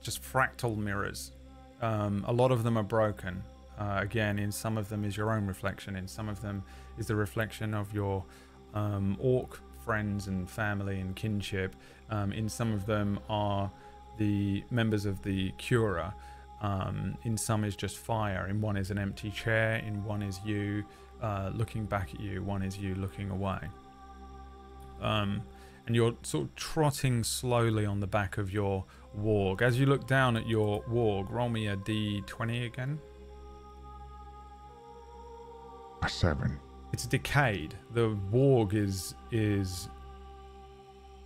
just fractal mirrors. Um, a lot of them are broken. Uh, again, in some of them is your own reflection. In some of them is the reflection of your um, orc friends and family and kinship. Um, in some of them are the members of the Quura. Um, in some is just fire. In one is an empty chair. In one is you uh, looking back at you. One is you looking away. Um... And you're sort of trotting slowly on the back of your warg. As you look down at your warg, roll me a d twenty again. A seven. It's decayed. The warg is is.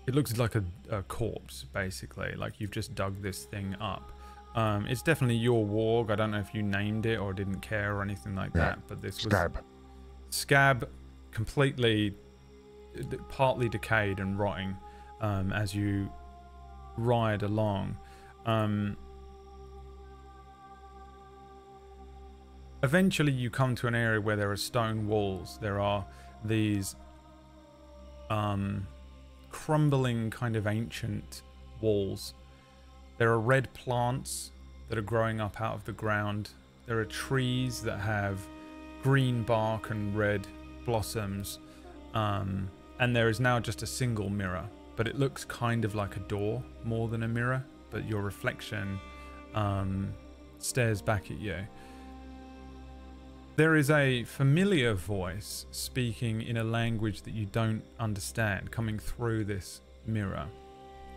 It looks like a, a corpse, basically. Like you've just dug this thing up. Um, it's definitely your warg. I don't know if you named it or didn't care or anything like yeah. that. But this scab. was scab, completely. Partly decayed and rotting um, as you ride along. Um, eventually you come to an area where there are stone walls. There are these um, crumbling kind of ancient walls. There are red plants that are growing up out of the ground. There are trees that have green bark and red blossoms. Um, And there is now just a single mirror, but it looks kind of like a door more than a mirror, but your reflection um, stares back at you. There is a familiar voice speaking in a language that you don't understand coming through this mirror.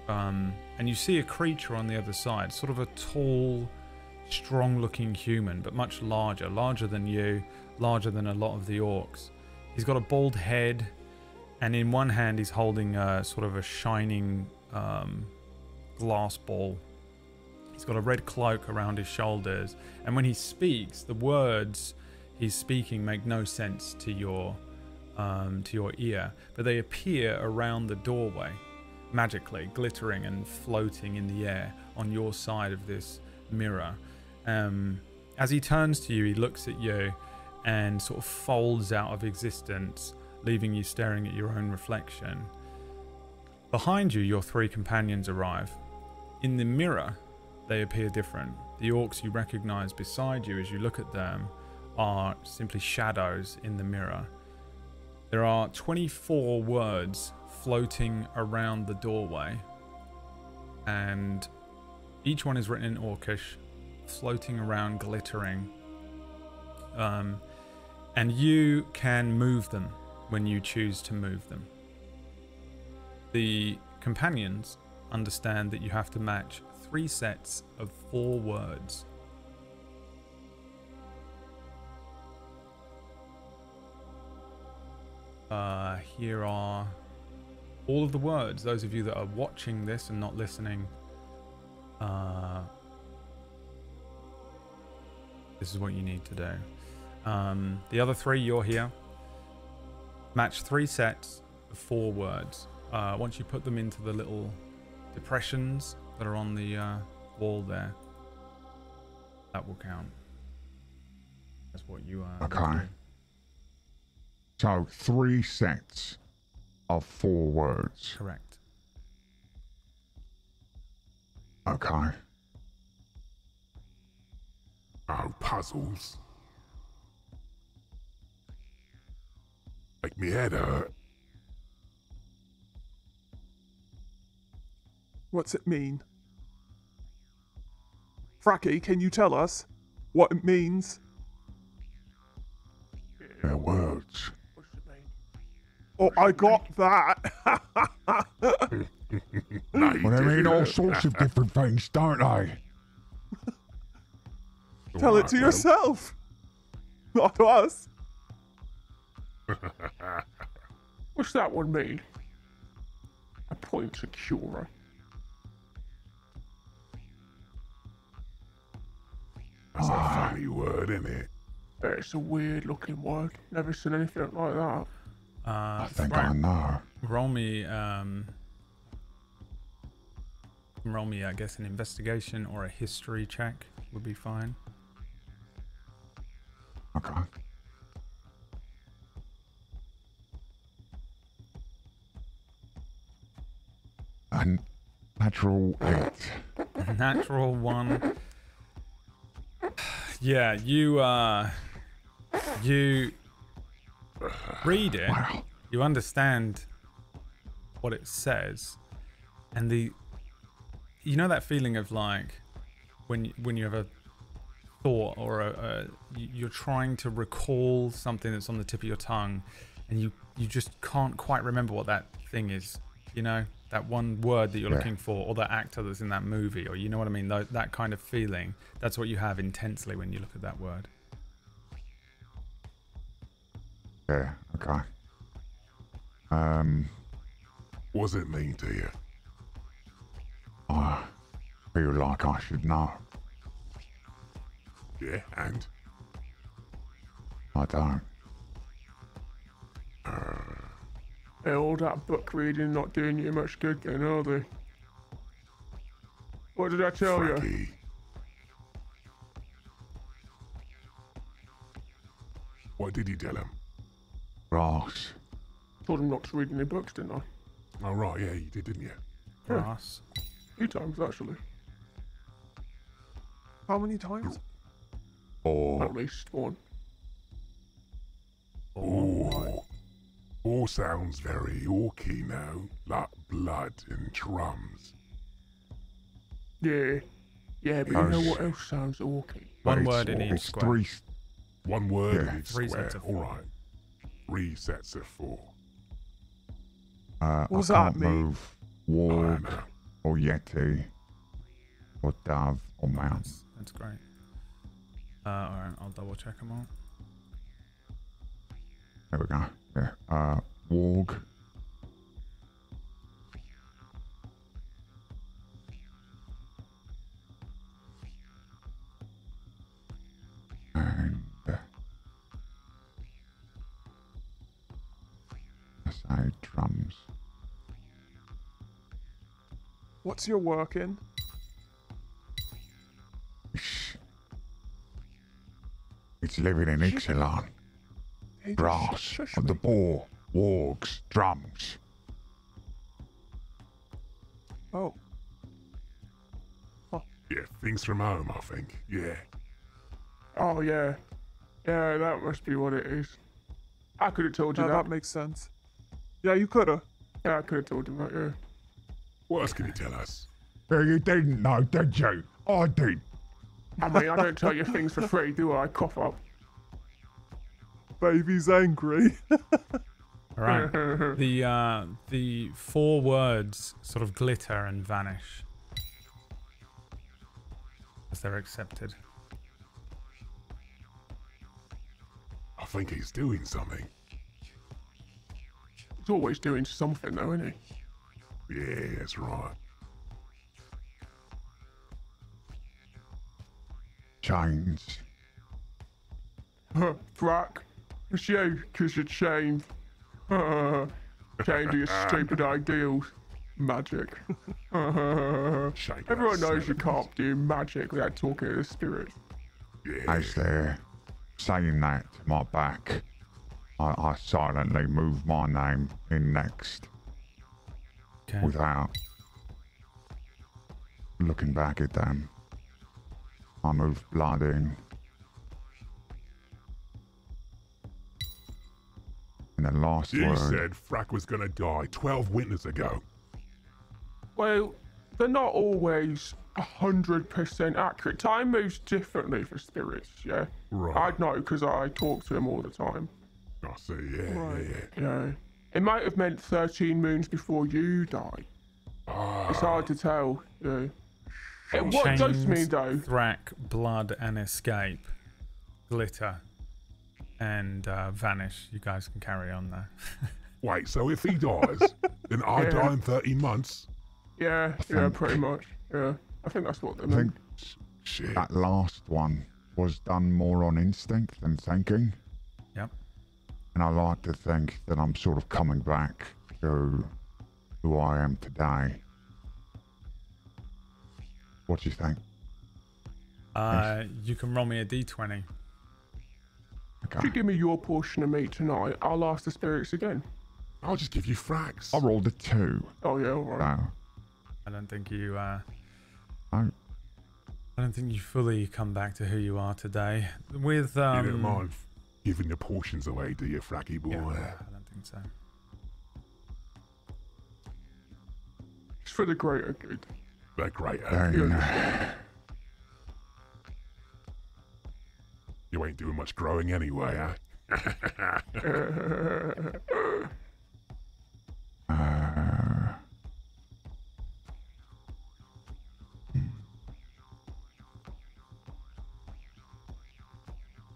Um, and you see a creature on the other side, sort of a tall, strong-looking human, but much larger, larger than you, larger than a lot of the orcs. He's got a bald head, and in one hand he's holding a sort of a shining um, glass ball. He's got a red cloak around his shoulders, and when he speaks, the words he's speaking make no sense to your um, to your ear, but they appear around the doorway magically, glittering and floating in the air on your side of this mirror. Um, as he turns to you, he looks at you and sort of folds out of existence, leaving you staring at your own reflection. Behind you, your three companions arrive. In the mirror, they appear different. The orcs you recognize beside you as you look at them are simply shadows in the mirror. There are twenty-four words floating around the doorway, and each one is written in Orcish, floating around, glittering. Um, and you can move them when you choose to move them. The companions understand that you have to match three sets of four words. Uh, here are all of the words. Those of you that are watching this and not listening, uh, this is what you need to do. Um, the other three, you're here. Match three sets of four words. Uh, once you put them into the little depressions that are on the uh, wall there, that will count. That's what you are. Okay. So three sets of four words. Correct. Okay. Oh, puzzles. Make me head hurt. What's it mean? Thrakk, can you tell us what it means? They're words. What's it mean? Oh, What's I mean? got that. No, well, they mean all sorts of different things, don't they? Tell it to yourself, not to us. What's that one mean? I point to Quura. That's oh. a funny word, isn't it? It's a weird-looking word. Never seen anything like that. Uh, I think right. I know. Roll me, um, roll me. I guess an investigation or a history check would be fine. Okay. A natural eight. Natural one. Yeah, you, uh, you read it, wow. you understand what it says, and the, you know that feeling of like, when, when you have a thought or a, a, you're trying to recall something that's on the tip of your tongue, and you, you just can't quite remember what that thing is, you know, that one word that you're yeah. looking for, or that actor that's in that movie, or you know what I mean, Th that kind of feeling. That's what you have intensely when you look at that word. Yeah, okay. Um, what does it mean to you? I feel like I should know. Yeah, and? I don't. Uh... Hey, all that book reading not doing you much good then, are they? What did I tell Thrakk. you? What did you tell him? Brass. Told him not to read any books, didn't I? Oh right, yeah, you did, didn't you? Brass. Yeah. Two times, actually. How many times? Four. At least one. Oh. All sounds very orky now, like blood and drums. Yeah, yeah, but you know what else sounds orky? One word in each square. One word in each square. All right. Three sets of four. Uh, What's that mean? Warg, or yeti, or dove, or mouse. That's, that's great. Uh, all right, I'll double check them all. There we go. Yeah. Uh, warg. And uh, aside drums. What's your work in? It's living in Ixalan. Grass of the boar, wargs, drums. Oh. Oh. Yeah, things from home, I think. Yeah. Oh, yeah. Yeah, that must be what it is. I could have told you no, that. That makes sense. Yeah, you could have. Yeah, I could have told you that, yeah. What else can you tell us? Well, you didn't know, did you? I did. I mean, I don't tell you things for free, do I? I cough up. Baby's angry. All right. The uh, the four words sort of glitter and vanish as they're accepted. I think he's doing something. He's always doing something, though, isn't he? Yeah, that's right. Chains. Huh, Thrakk. It's you, because you're chained. Uh, chained to your stupid ideals. Magic. Uh, everyone knows you can't do magic without talking to the spirits. Yeah. As they're saying that to my back, I, I silently move my name in next. Okay. Without looking back at them. I move blood in. The last you word. Said Thrakk was gonna die twelve winters ago. Well, they're not always a hundred percent accurate. Time moves differently for spirits, yeah. Right. I know because I talk to them all the time. I see, yeah, right. yeah, yeah. Yeah. It might have meant thirteen moons before you die. Oh. It's hard to tell. Yeah. It, what Chains, does mean though? Thrakk, blood, and escape, glitter. And uh, vanish. You guys can carry on there. Wait, so if he dies, then I yeah. die in thirteen months? Yeah, I yeah, think. pretty much. Yeah, I think that's what they meant. Shit. That last one was done more on instinct than thinking. Yep. And I like to think that I'm sort of coming back to who I am today. What do you think? Uh, yes. You can roll me a d twenty. Okay. If you give me your portion of meat tonight, I'll ask the spirits again. I'll just give you Thrakk's. I rolled a two. Oh yeah, all right. No. I don't think you. Uh, no. I don't think you fully come back to who you are today. With um, you don't mind giving the portions away, do you, Thrakky boy? Yeah, I don't think so. It's for the greater good. The greater good. You ain't doing much growing anyway, huh? uh,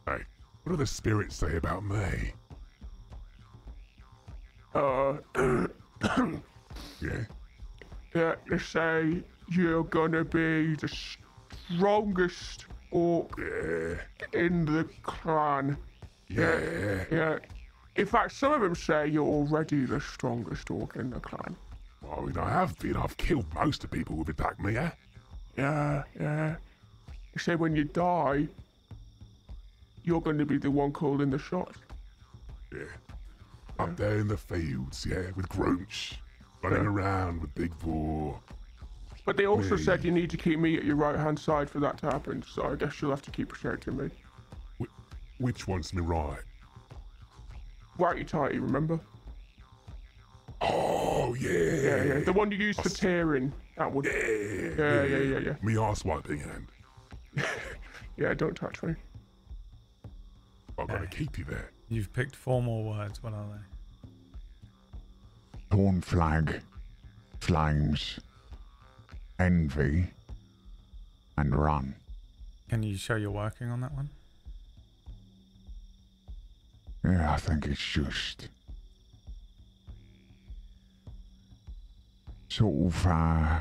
hey, what do the spirits say about me? Uh, yeah? Yeah, they say you're gonna be the strongest orc yeah. in the clan. Yeah. yeah. Yeah. In fact, some of them say you're already the strongest orc in the clan. Well, I mean, I have been. I've killed most of the people who've attacked me, yeah? Yeah, yeah. They say when you die, you're going to be the one calling the shots. Yeah. yeah. Up there in the fields, yeah, with Groach. Running yeah. around with Big Boar. But they also me. said you need to keep me at your right-hand side for that to happen, so I guess you'll have to keep protecting me. Wh which one's me right? Righty-tighty, remember? Oh, yeah. Yeah, yeah. The one you used I for tearing. That one. Yeah. Yeah, yeah, yeah, yeah. yeah. Me arse-wiping hand. Yeah, don't touch me. I'm going to keep you there. You've picked four more words. What are they? Torn flag. Flames. Envy and run. Can you show you're working on that one? Yeah, I think it's just sort of uh,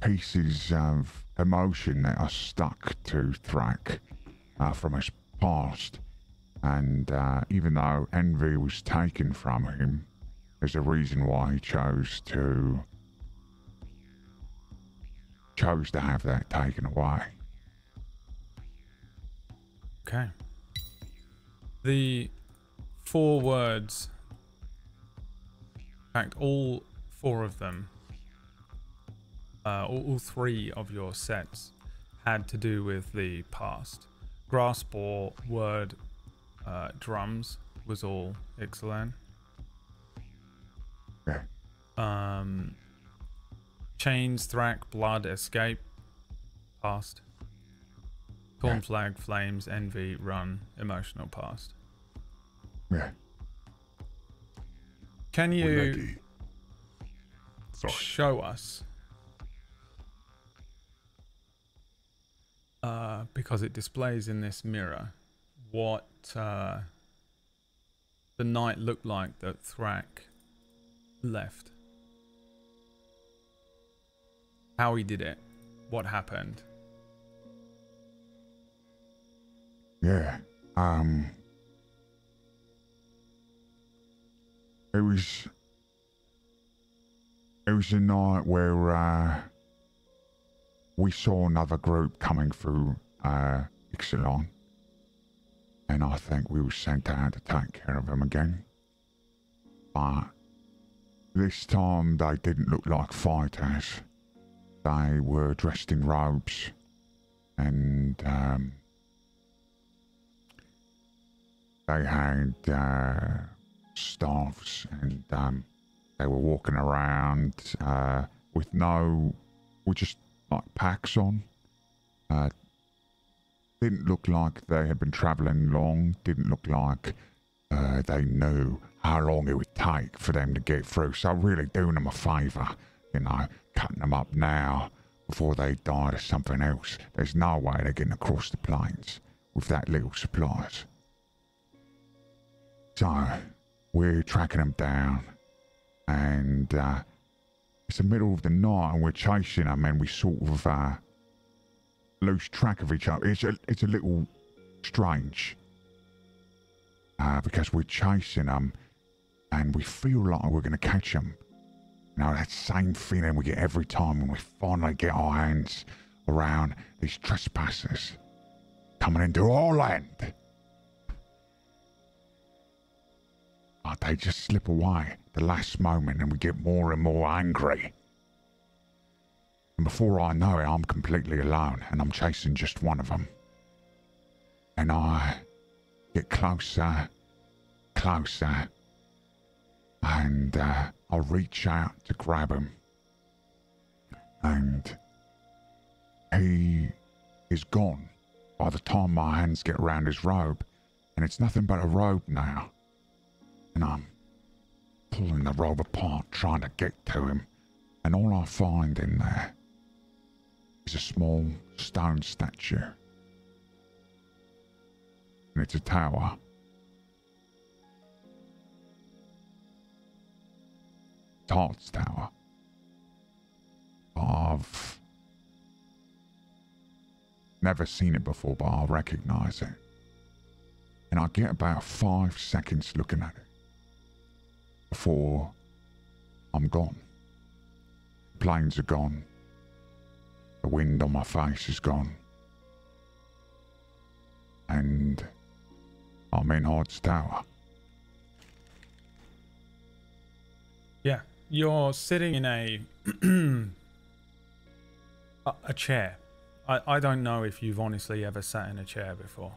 pieces of emotion that are stuck to Thrakk uh, from his past. And uh, even though envy was taken from him, there's a reason why he chose to chose to have that taken away. Okay. The four words, in fact, all four of them, uh, all, all three of your sets had to do with the past. Grasp or word uh, drums was all Ixalan. Okay. Um, chains, Thrakk, blood, escape, past. Torn flag, flames, envy, run, emotional past. Yeah. Can you Sorry. show us? Uh, because it displays in this mirror what uh, the night looked like that Thrakk left. How he did it. What happened. Yeah. Um. It was. It was a night where uh, we saw another group coming through uh, Ixalan, and I think we were sent out to take care of them again. But this time they didn't look like fighters; they were dressed in robes, and um, they had. Uh, staffs and um they were walking around uh with no with just like packs on. Uh didn't look like they had been traveling long, didn't look like uh they knew how long it would take for them to get through, so really doing them a favor, you know, cutting them up now before they died of something else. There's no way they're getting across the plains with that little supplies, so we're tracking them down, and uh, it's the middle of the night, and we're chasing them, and we sort of uh, lose track of each other. It's a, it's a little strange uh, because we're chasing them, and we feel like we're going to catch them. You know, that same feeling we get every time when we finally get our hands around these trespassers coming into our land. They just slip away at the last moment, and we get more and more angry. And before I know it, I'm completely alone, and I'm chasing just one of them. And I get closer, closer, and uh, I reach out to grab him. And he is gone by the time my hands get around his robe, and it's nothing but a robe now. And I'm pulling the robe apart, trying to get to him. And all I find in there is a small stone statue. And it's a tower. It's Hart's Tower. But I've never seen it before, but I recognize it. And I get about five seconds looking at it. Before I'm gone. The planes are gone. The wind on my face is gone. And I'm in Hart's Tower. Yeah, you're sitting in a a, a chair. I, I don't know if you've honestly ever sat in a chair before.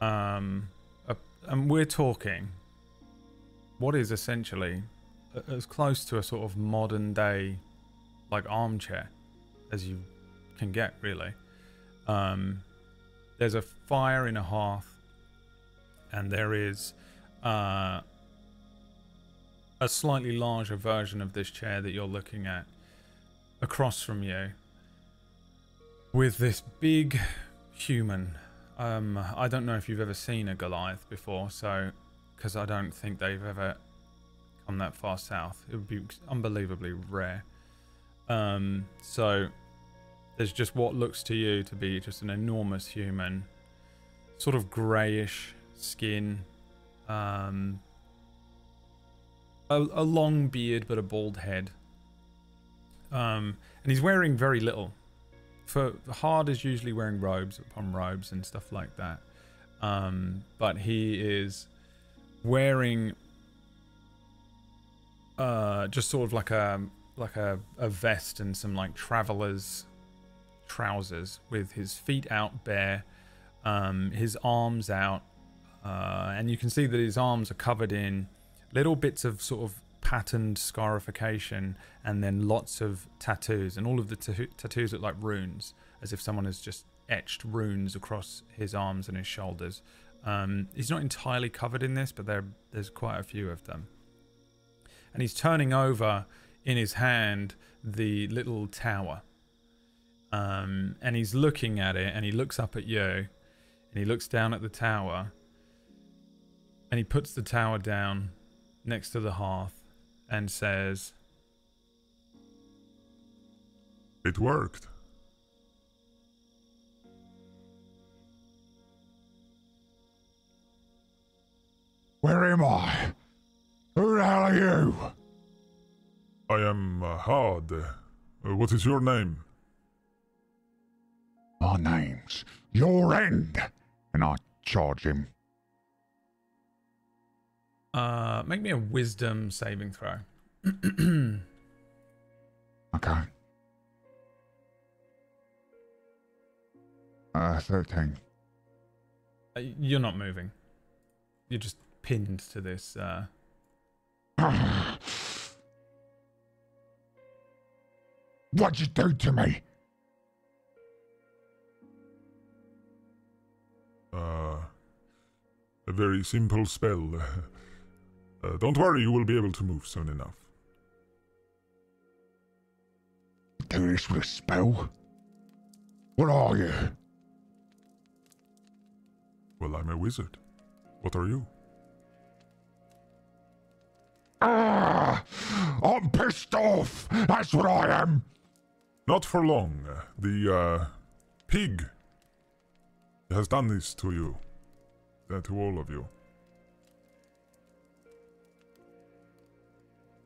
Um, a, and we're talking... what is essentially as close to a sort of modern day like armchair as you can get, really. Um, there's a fire in a hearth, and there is uh, a slightly larger version of this chair that you're looking at across from you, with this big human. Um, I don't know if you've ever seen a Goliath before, so... because I don't think they've ever come that far south. It would be unbelievably rare. Um, so there's just what looks to you to be just an enormous human, sort of greyish skin, um, a, a long beard but a bald head, um, and he's wearing very little. For Hard is usually wearing robes upon robes and stuff like that. Um, but he is wearing uh, just sort of like a like a, a vest and some like traveler's trousers with his feet out bare, um, his arms out, uh, and you can see that his arms are covered in little bits of sort of patterned scarification and then lots of tattoos, and all of the t tattoos look like runes, as if someone has just etched runes across his arms and his shoulders. Um, he's not entirely covered in this, but there, there's quite a few of them. And he's turning over in his hand the little tower. Um, and he's looking at it, and he looks up at you, and he looks down at the tower, and he puts the tower down next to the hearth and says, "It worked." "Where am I? Who the hell are you?" "I am uh, Hard. Uh, what is your name?" "My name's Your End, and I charge him." Uh, make me a wisdom saving throw. Okay. Uh, thirteen. Uh, you're not moving. You're just pinned to this. Uh... "What'd you do to me?" Uh, a very simple spell. Uh, don't worry, you will be able to move soon enough. "Do this with a spell? What are you?" "Well, I'm a wizard. What are you?" "Ah, I'm pissed off! That's what I am!" "Not for long. The, uh, pig has done this to you. Uh, to all of you.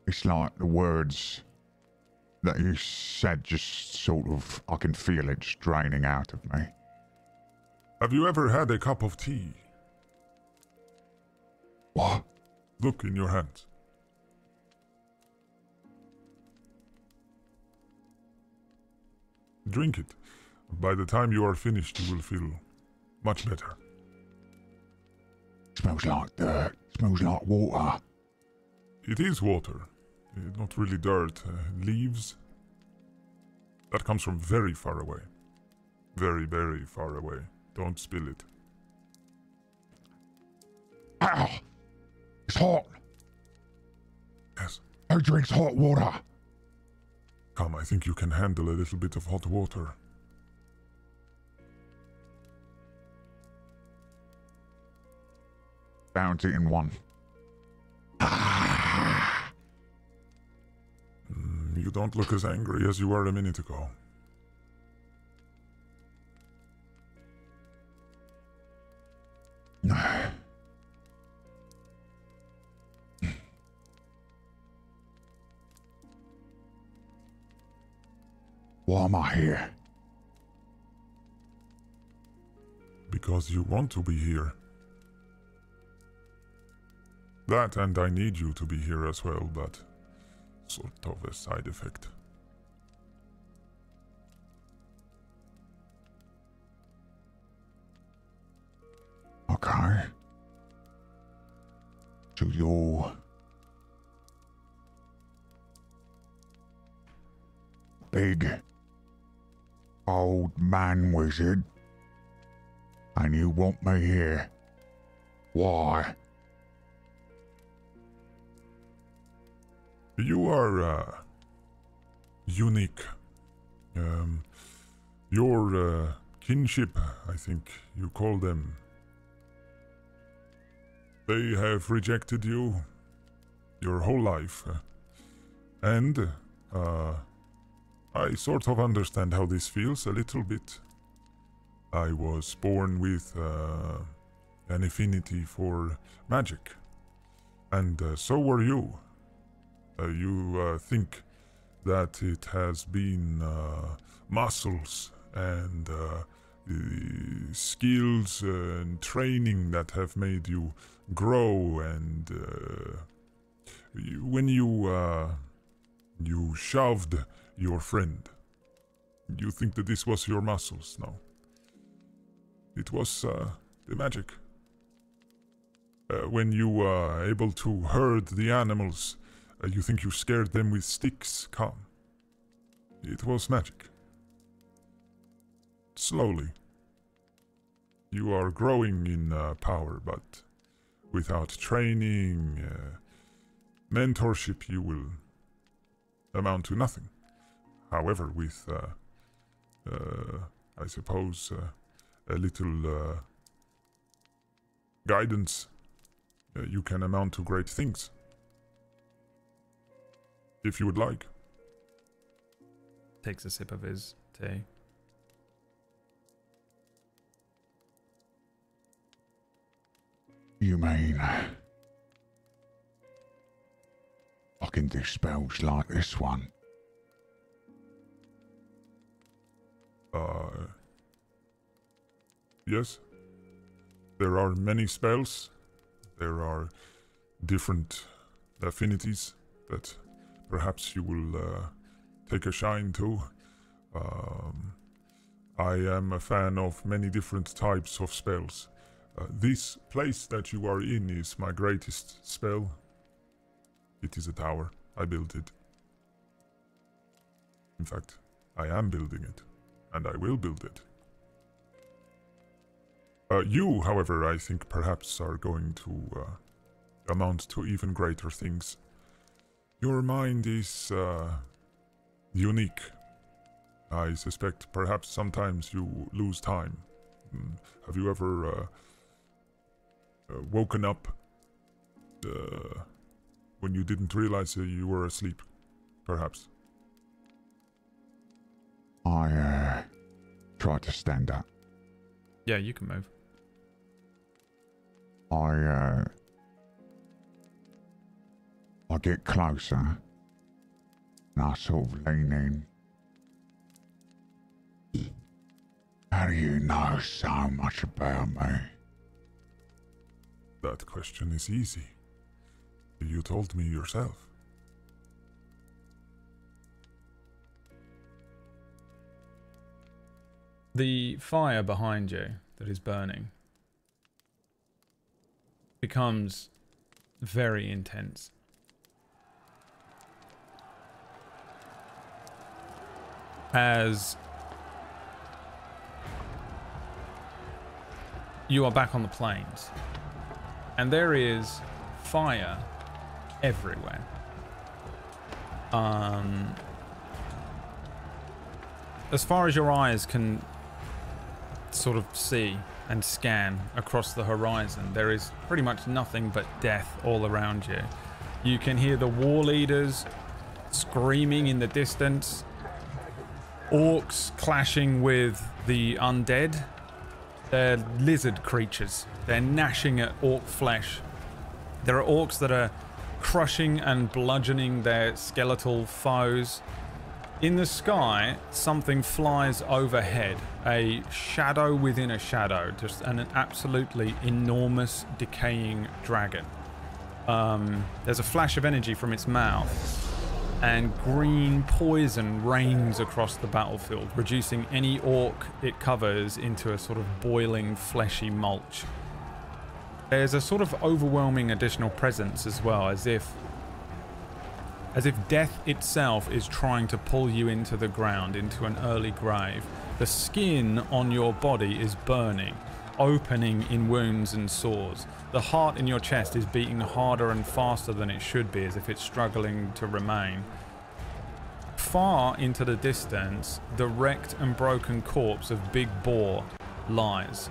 It's like the words that you said just sort of, I can feel it just draining out of me. Have you ever had a cup of tea?" "What?" "Look in your hands." "Drink it. By the time you are finished, you will feel much better." "Smells like dirt. Smells like water." "It is water. Not really dirt. Uh, leaves. That comes from very far away. Very, very far away. Don't spill it." "Ow! It's hot." "Yes." "Who drinks hot water?" "Come, I think you can handle a little bit of hot water." "Bounty in one." "Ah." Mm, "you don't look as angry as you were a minute ago." "Why am I here?" "Because you want to be here. That, and I need you to be here as well, but sort of a side effect." "Okay. So you're big old man wizard, and you want me here. Why?" "You are, uh, unique. Um, your, uh, kinship, I think you call them. They have rejected you your whole life. And, uh, I sort of understand how this feels a little bit. I was born with, uh, an affinity for magic. And, uh, so were you. Uh, you uh, think that it has been uh, muscles and uh, the skills and training that have made you grow, and uh, you, when you uh, you shoved your friend, you think that this was your muscles. No, it was uh, the magic. Uh, when you were uh, able to herd the animals, uh, you think you scared them with sticks. Come. It was magic. Slowly. You are growing in uh, power, but without training, uh, mentorship, you will amount to nothing. However, with, uh, uh, I suppose, uh, a little uh, guidance, Uh, you can amount to great things. If you would like. Takes a sip of his tea. You mean I can do spells like this one? Uh, yes. There are many spells. There are different affinities that perhaps you will uh, take a shine to. Um, I am a fan of many different types of spells. Uh, this place that you are in is my greatest spell. It is a tower. I built it. In fact, I am building it, and I will build it. Uh, you, however, I think perhaps are going to uh, amount to even greater things. Your mind is uh, unique. I suspect perhaps sometimes you lose time. Mm. Have you ever uh, uh, woken up uh, when you didn't realize uh, you were asleep, perhaps? I uh, tried to stand up. Yeah, you can move. I, uh, I get closer, and I sort of lean in. How do you know so much about me? That question is easy. You told me yourself. The fire behind you that is burning becomes very intense. As you are back on the plains, and there is fire everywhere. Um, as far as your eyes can sort of see and scan across the horizon, there is pretty much nothing but death all around you. You can hear the war leaders screaming in the distance, orcs clashing with the undead. They're lizard creatures. They're gnashing at orc flesh. There are orcs that are crushing and bludgeoning their skeletal foes. In the sky, something flies overhead, a shadow within a shadow, just an absolutely enormous decaying dragon. Um, there's a flash of energy from its mouth, and green poison rains across the battlefield, reducing any orc it covers into a sort of boiling fleshy mulch. There's a sort of overwhelming additional presence as well, as if As if death itself is trying to pull you into the ground, into an early grave. The skin on your body is burning, opening in wounds and sores. The heart in your chest is beating harder and faster than it should be, as if it's struggling to remain. Far into the distance, the wrecked and broken corpse of Big Boar lies,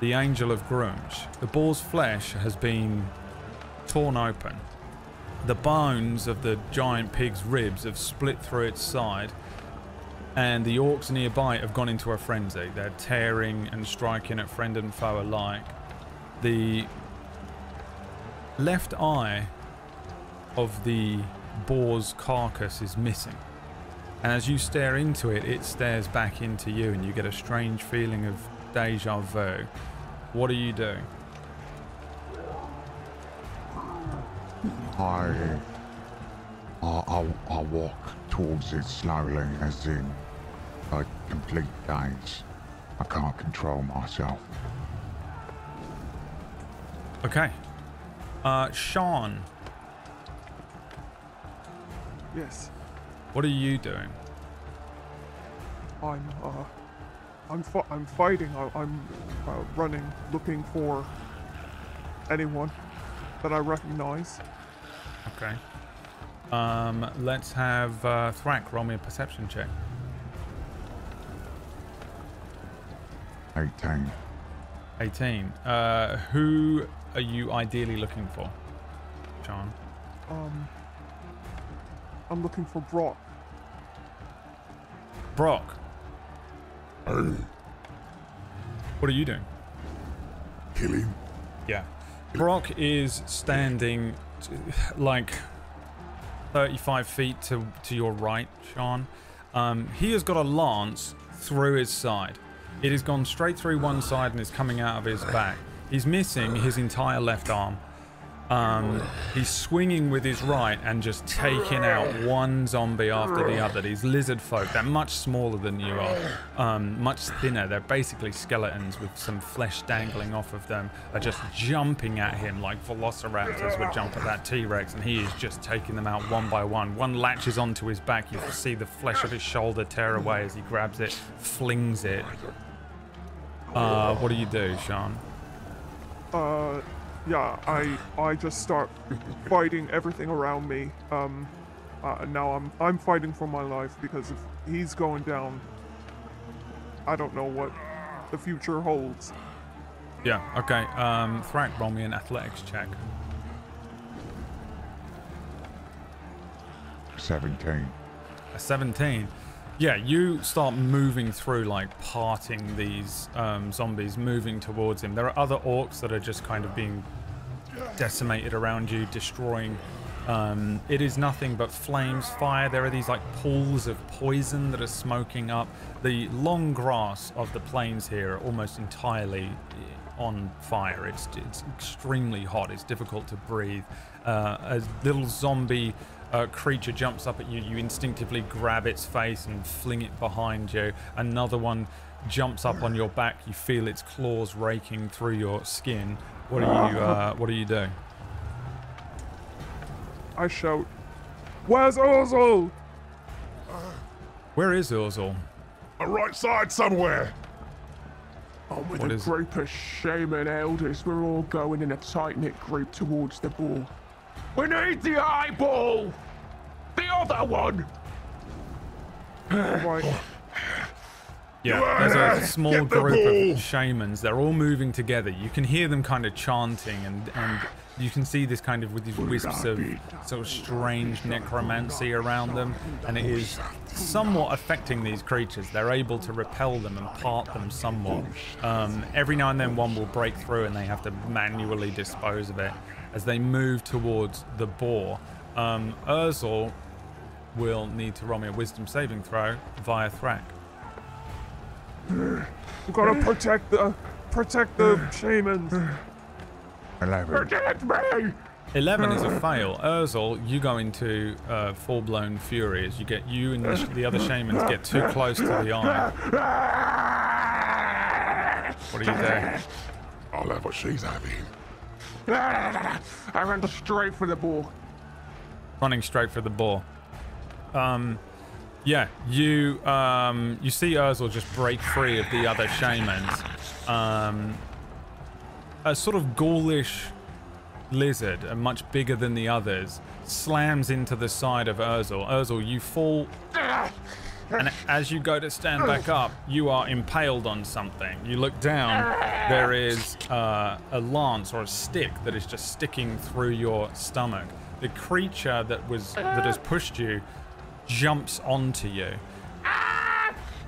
the Angel of Grunch. The boar's flesh has been torn open. The bones of the giant pig's ribs have split through its side, and the orcs nearby have gone into a frenzy. They're tearing and striking at friend and foe alike. The left eye of the boar's carcass is missing, And as you stare into it, it stares back into you, and you get a strange feeling of deja vu. What do you do? I, I, I, I walk towards it slowly, as in a complete daze. I can't control myself. Okay. Uh, Sian. Yes. What are you doing? I'm, uh, I'm, fi I'm fighting. I I'm uh, running, looking for anyone that I recognize. Okay. Um, let's have uh, Thrakk roll me a perception check. Eighteen. Eighteen. Uh, who are you ideally looking for, John? Um. I'm looking for Brock. Brock? What are you doing? Kill him. Yeah. Brock is standing like thirty-five feet to, to your right, Sian. Um, he has got a lance through his side. It has gone straight through one side and is coming out of his back. He's missing his entire left arm. Um, he's swinging with his right and just taking out one zombie after the other. These lizard folk, they're much smaller than you are, um, much thinner. They're basically skeletons with some flesh dangling off of them, are just jumping at him like velociraptors would jump at that T-Rex, and he is just taking them out one by one. One latches onto his back. You can see the flesh of his shoulder tear away as he grabs it, flings it. Uh, what do you do, Sian? Uh... Yeah, I I just start fighting everything around me. Um, uh, now I'm I'm fighting for my life, because if he's going down, I don't know what the future holds. Yeah. Okay. Um, Thrakk, roll me an athletics check. Seventeen. A seventeen. Yeah, you start moving through, like, parting these um, zombies, moving towards him. There are other orcs that are just kind of being decimated around you, destroying. Um, it is nothing but flames, fire. There are these, like, pools of poison that are smoking up. The long grass of the plains here are almost entirely on fire. It's, it's extremely hot. It's difficult to breathe. Uh, a little zombie... A creature jumps up at you, you instinctively grab its face and fling it behind you. Another one jumps up on your back, you feel its claws raking through your skin. What are you, uh, what are you doing? I shout, "Where's Urzel?" Where is Urzel? A right side somewhere. I'm with what a group it? of shaman elders. We're all going in a tight-knit group towards the ball. We need the eyeball! The other one! Right. Yeah, there's a small group of shamans. They're all moving together. You can hear them kind of chanting, and, and you can see this kind of with these wisps of sort of strange necromancy around them, and it is somewhat affecting these creatures. They're able to repel them and part them somewhat. Um, every now and then one will break through and they have to manually dispose of it. As they move towards the boar, um, Urzel will need to roll me a wisdom saving throw via Thrakk. We've got to protect the protect the shamans. Eleven. Protect me. Eleven is a fail. Urzel, you go into uh, full-blown fury as you get you and the, the other shamans get too close to the eye. What do you do? I'll have what she's having. I ran straight for the ball. Running straight for the ball. Um, yeah, you um, you see Urzel just break free of the other shamans. Um, a sort of ghoulish lizard, and much bigger than the others, slams into the side of Urzel. Urzel, you fall, and as you go to stand back up, you are impaled on something. You look down, there is uh, a lance or a stick that is just sticking through your stomach. The creature that was that has pushed you jumps onto you.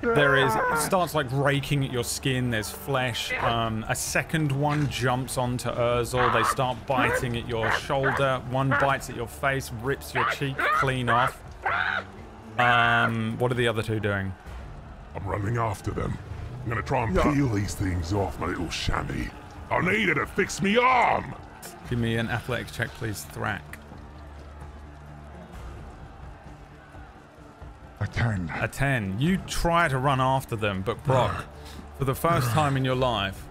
There is, it starts like raking at your skin, there's flesh. Um, a second one jumps onto Urzel, they start biting at your shoulder. One bites at your face, rips your cheek clean off. Um, what are the other two doing? I'm running after them. I'm gonna try and yeah. peel these things off my little chamois. I need it to fix me arm! Give me an athletics check, please, Thrakk. A ten. A ten. You try to run after them, but Brock, for the first time in your life,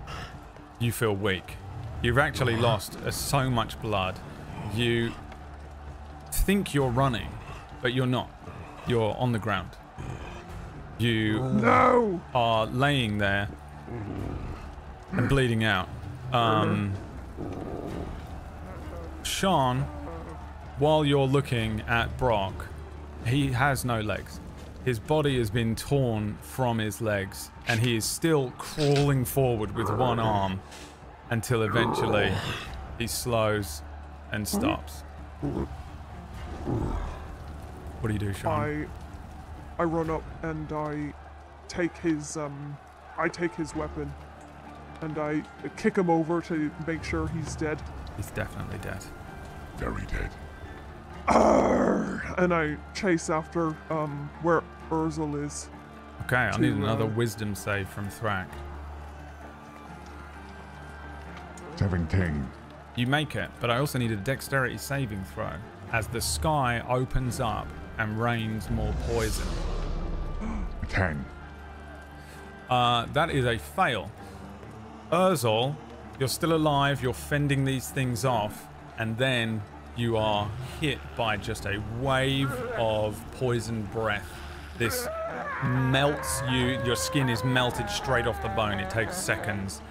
you feel weak. You've actually lost uh, so much blood. You think you're running, but you're not. You're on the ground. You no. are laying there and bleeding out. Um, Sian, while you're looking at Brock, he has no legs. His body has been torn from his legs, and he is still crawling forward with one arm until eventually he slows and stops. What do you do, Sian? I, I run up and I take his, um, I take his weapon, and I kick him over to make sure he's dead. He's definitely dead. Very dead. Arr! And I chase after um, where Urzel is. Okay, I need another uh, wisdom save from Thrakk. seventeen. You make it, but I also need a dexterity saving throw as the sky opens up and rains more poison. ten. Uh, that is a fail. Urzel, you're still alive, you're fending these things off, and then you are hit by just a wave of poison breath. This melts you. Your skin is melted straight off the bone. It takes seconds.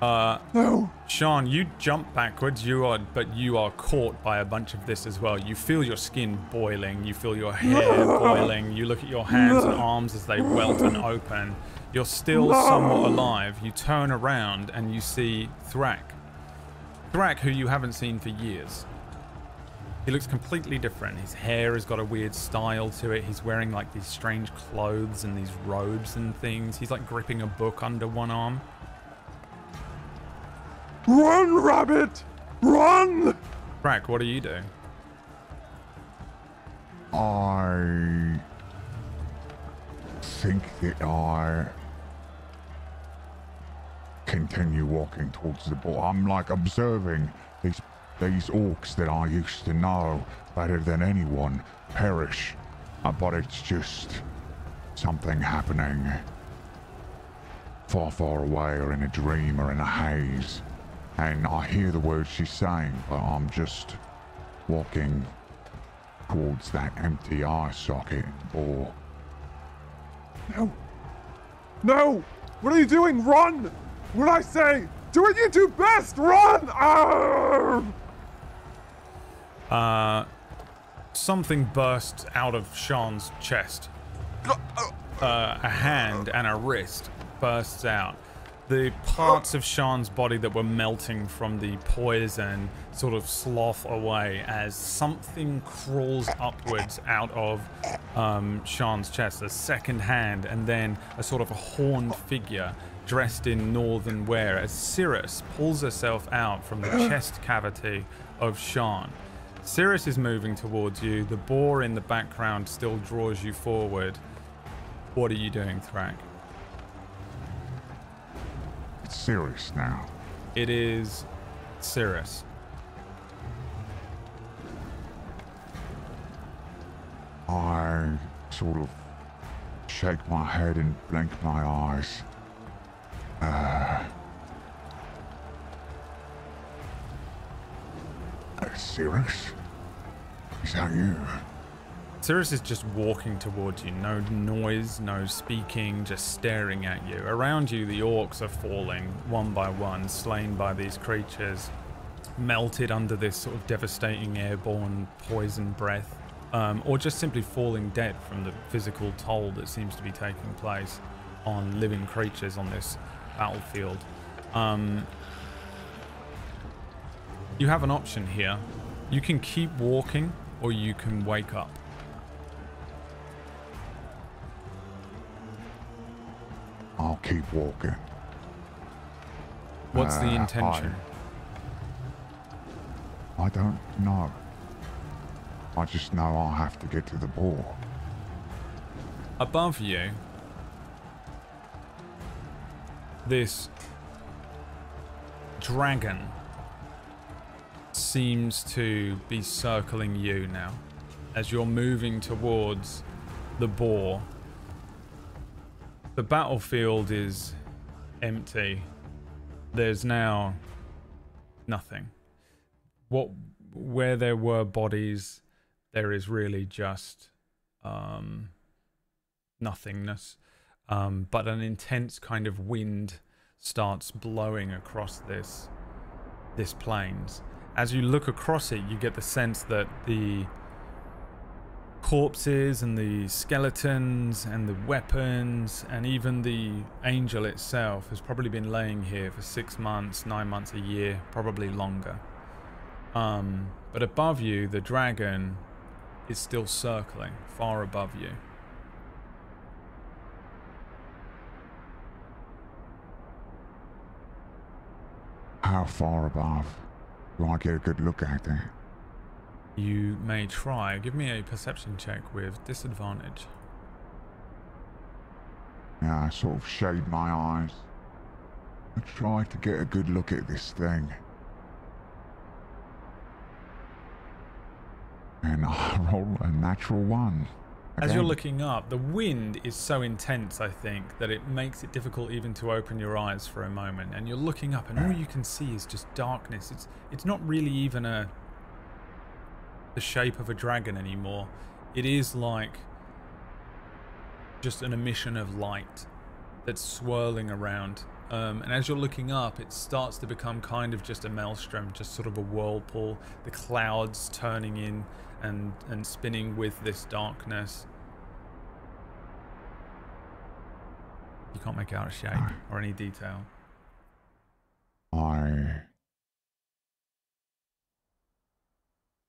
Uh, no. Sian, you jump backwards. You are, but you are caught by a bunch of this as well. You feel your skin boiling. You feel your hair boiling. You look at your hands and arms as they welt and open. You're still no. somewhat alive. You turn around and you see Thrakk. Thrakk, who you haven't seen for years. He looks completely different. His hair has got a weird style to it. He's wearing like these strange clothes and these robes and things. He's like gripping a book under one arm. Run, rabbit! Run! Thrakk, what do you do? I think that I continue walking towards the ball. I'm like observing these these orcs that I used to know better than anyone perish, uh, but it's just something happening far, far away, or in a dream, or in a haze, and I hear the words she's saying, but I'm just walking towards that empty eye socket or... No! No! What are you doing? Run! What I say? Do what you do best! Run! Arr! Uh, something bursts out of Sean's chest. Uh, a hand and a wrist bursts out. The parts of Sean's body that were melting from the poison sort of slough away as something crawls upwards out of um, Sean's chest. A second hand, and then a sort of a horned figure dressed in northern wear, as Sirus pulls herself out from the chest cavity of Sian. Sirus is moving towards you. The boar in the background still draws you forward. What are you doing, Thrakk? It's Sirus now. It is Sirus. I sort of shake my head and blink my eyes. Uh, Sirus? Is that you? Sirus is just walking towards you. No noise, no speaking, just staring at you. Around you, the orcs are falling one by one, slain by these creatures, melted under this sort of devastating airborne poison breath, um, or just simply falling dead from the physical toll that seems to be taking place on living creatures on this battlefield. Um, you have an option here. You can keep walking, or you can wake up. I'll keep walking. What's uh, the intention? I, I don't know. I just know I have to get to the board. Above you, this dragon seems to be circling you now as you're moving towards the boar. The battlefield is empty. There's now nothing. What, where there were bodies, there is really just um, nothingness. Um, but an intense kind of wind starts blowing across this this plains. As you look across it, you get the sense that the corpses and the skeletons and the weapons and even the angel itself has probably been laying here for six months, nine months, a year, probably longer. Um, but above you, the dragon is still circling, far above you. How far above? Do I get a good look at it? You may try. Give me a perception check with disadvantage. Yeah, I sort of shade my eyes. I try to get a good look at this thing. And I roll a natural one. Again. As you're looking up, the wind is so intense, I think, that it makes it difficult even to open your eyes for a moment. And you're looking up and all you can see is just darkness. It's, it's not really even a... the shape of a dragon anymore. It is like just an emission of light that's swirling around, um, and as you're looking up, it starts to become kind of just a maelstrom, just sort of a whirlpool, the clouds turning in and and spinning with this darkness. You can't make out a shape or any detail. I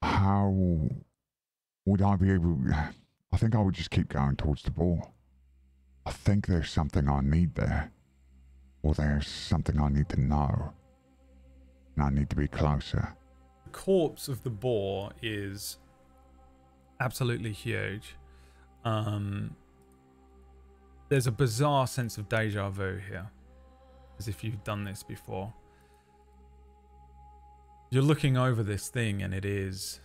How would I be able... I think I would just keep going towards the ball. I think there's something I need there. Or there's something I need to know. And I need to be closer. The corpse of the boar is absolutely huge. Um, there's a bizarre sense of deja vu here. As if you've done this before. You're looking over this thing and it is...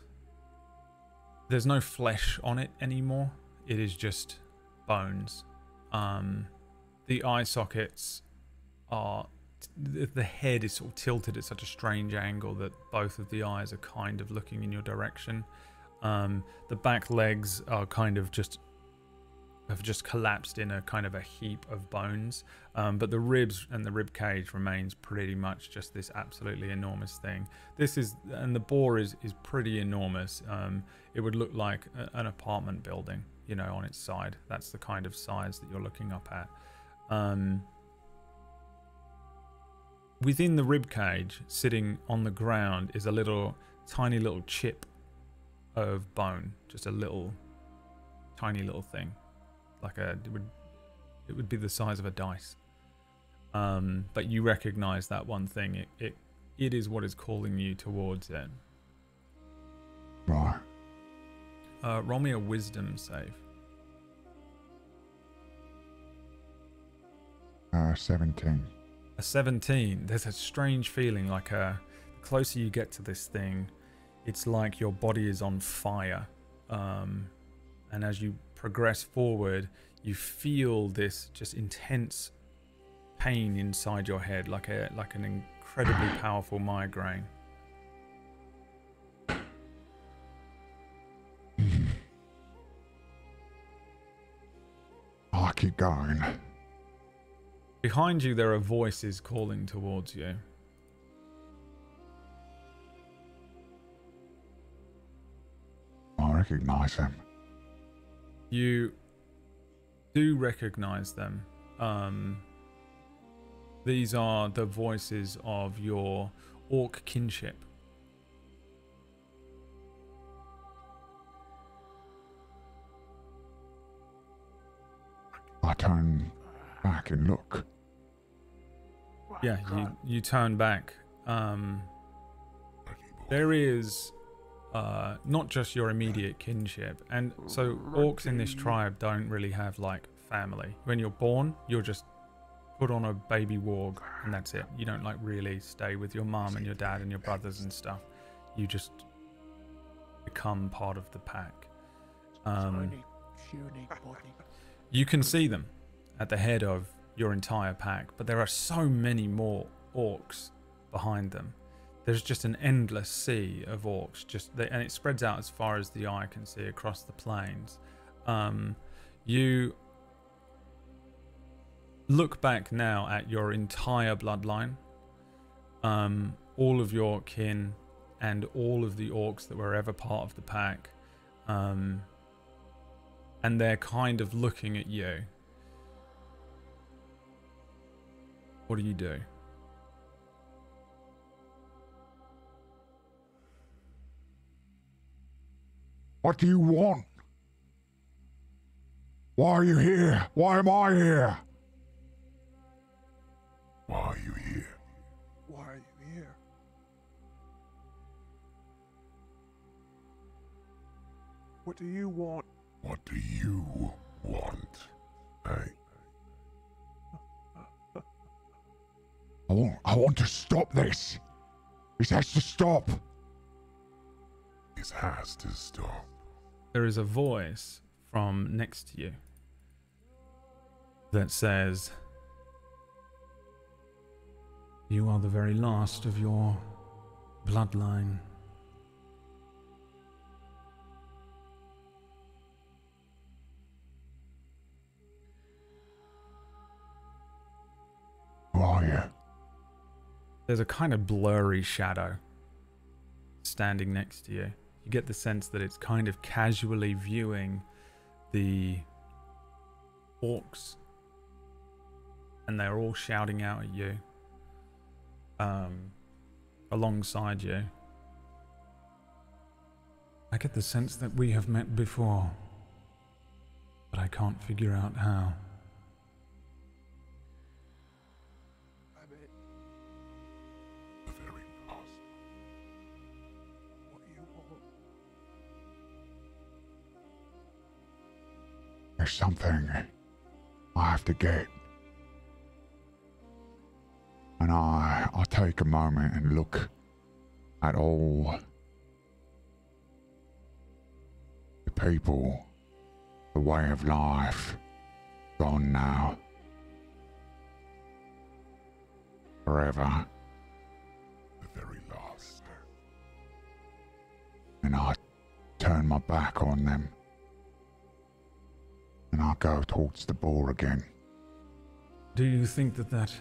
there's no flesh on it anymore. It is just bones. Um, the eye sockets are... the head is sort of tilted at such a strange angle that both of the eyes are kind of looking in your direction. Um, the back legs are kind of just... have just collapsed in a kind of a heap of bones. Um, but the ribs and the rib cage remains pretty much just this absolutely enormous thing. This is, and the boar is, is pretty enormous. Um, it would look like a, an apartment building, you know, on its side. That's the kind of size that you're looking up at. Um, within the rib cage, sitting on the ground, is a little, tiny little chip of bone. Just a little, tiny little thing. Like a, it would, it would be the size of a dice. Um, but you recognize that one thing. It, it, it is what is calling you towards it. Right. Uh, roll me a wisdom save. Uh, seventeen. A seventeen. There's a strange feeling. Like a, the closer you get to this thing, it's like your body is on fire. Um, and as you progress forward, you feel this just intense pain inside your head, like a like an incredibly powerful migraine. I'll keep going. Behind you, there are voices calling towards you. I recognize them. You do recognize them. Um, these are the voices of your orc kinship. I turn back and look. Yeah, you, you turn back. Um, there is uh, not just your immediate kinship. And so orcs in this tribe don't really have like family. When you're born, you're just put on a baby warg and that's it. You don't like really stay with your mom and your dad and your brothers and stuff. You just become part of the pack. Um, you can see them at the head of your entire pack, but there are so many more orcs behind them. There's just an endless sea of orcs, just they, and it spreads out as far as the eye can see across the plains. Um, you look back now at your entire bloodline, um, all of your kin, and all of the orcs that were ever part of the pack, um, and they're kind of looking at you. What do you do? What do you want? Why are you here? Why am I here? Why are you here? Why are you here? What do you want? What do you want? Hey. I want, I want to stop this. This has to stop. This has to stop. There is a voice from next to you that says, you are the very last of your bloodline. Who are you? There's a kind of blurry shadow standing next to you. You get the sense that it's kind of casually viewing the orcs and they're all shouting out at you, um, alongside you. I get the sense that we have met before, but I can't figure out how. There's something I have to get, and I I take a moment and look at all the people, the way of life gone now, forever, the very last, and I turn my back on them. And I'll go towards the boar again. Do you think that that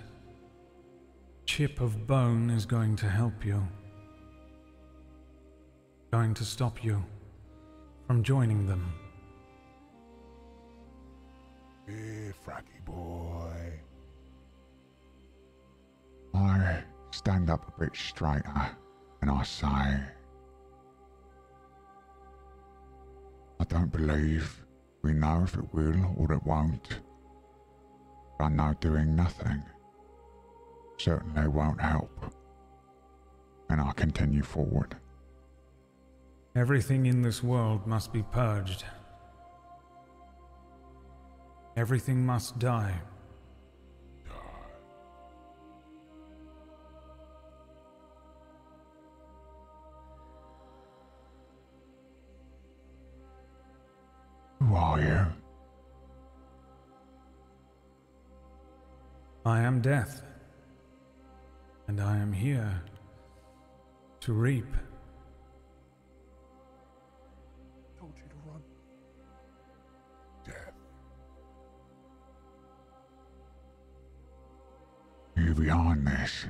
chip of bone is going to help you? Going to stop you from joining them? Hey, Thrakky boy. I stand up a bit straighter and I say, I don't believe we know if it will or it won't, but I know doing nothing certainly won't help, and I continue forward. Everything in this world must be purged. Everything must die. Die. Who are you? I am Death, and I am here to reap. I told you to run. Death. You're beyond this.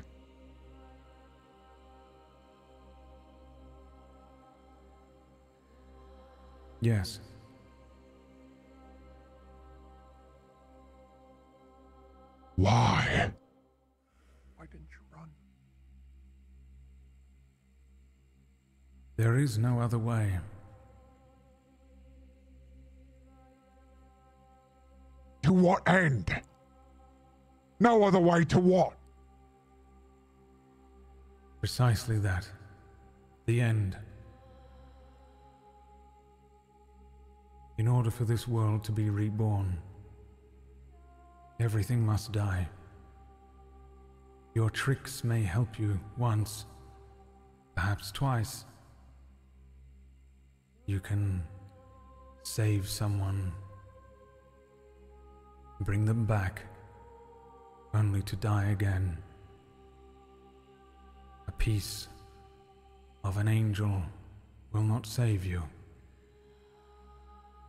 Yes. Why? Why didn't you run? There is no other way. To what end? No other way to what? Precisely that. The end. In order for this world to be reborn, everything must die. Your tricks may help you once, perhaps twice. You can save someone, bring them back, only to die again. A piece of an angel will not save you.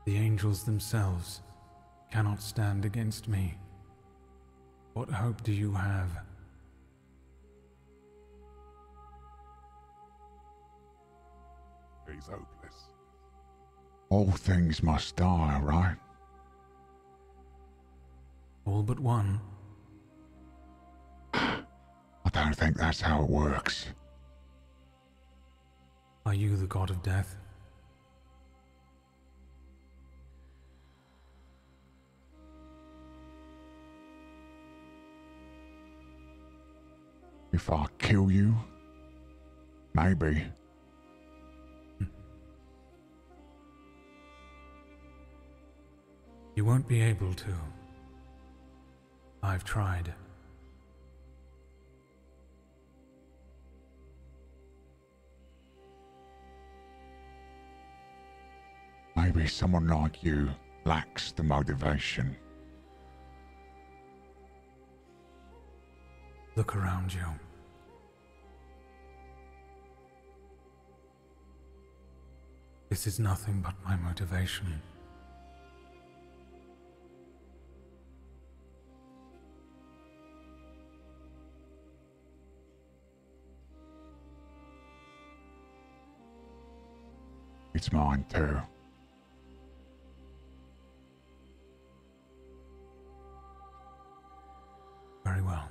The angels themselves cannot stand against me. What hope do you have? He's hopeless. All things must die, right? All but one. I don't think that's how it works. Are you the god of death? If I kill you, maybe. You won't be able to. I've tried. Maybe someone like you lacks the motivation. Look around you. This is nothing but my motivation. It's mine too. Very well.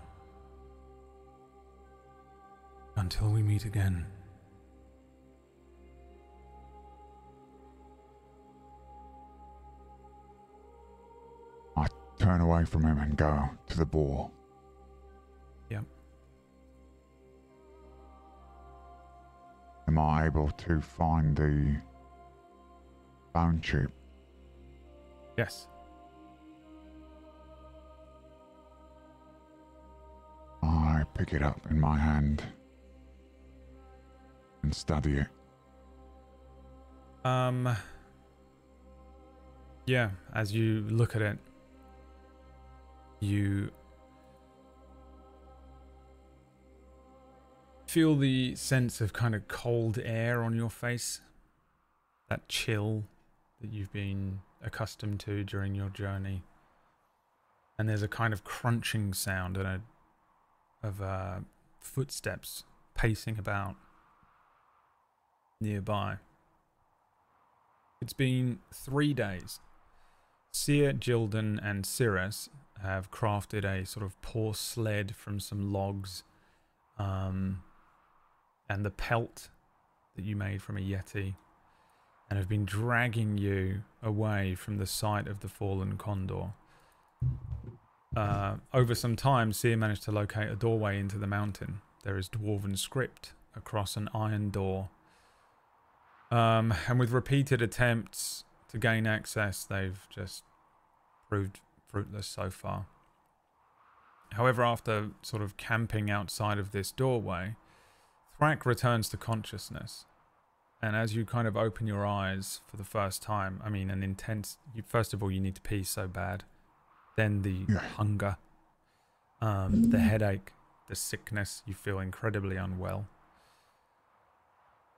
Until we meet again. I turn away from him and go to the ball. Yep. Am I able to find the bone chip? Yes. I pick it up in my hand and study it. Um. Yeah, as you look at it, you feel the sense of kind of cold air on your face. That chill that you've been accustomed to during your journey. And there's a kind of crunching sound and a of uh, footsteps pacing about nearby. It's been three days. Seer, Gildan, and Cyrus have crafted a sort of poor sled from some logs um, and the pelt that you made from a yeti, and have been dragging you away from the site of the fallen condor. Uh, over some time, Seer managed to locate a doorway into the mountain. There is dwarven script across an iron door. Um, and with repeated attempts to gain access, they've just proved fruitless so far. However, after sort of camping outside of this doorway, Thrakk returns to consciousness. And as you kind of open your eyes for the first time, I mean, an intense... You, first of all, you need to pee so bad. Then the yeah. hunger, um, the headache, the sickness. You feel incredibly unwell.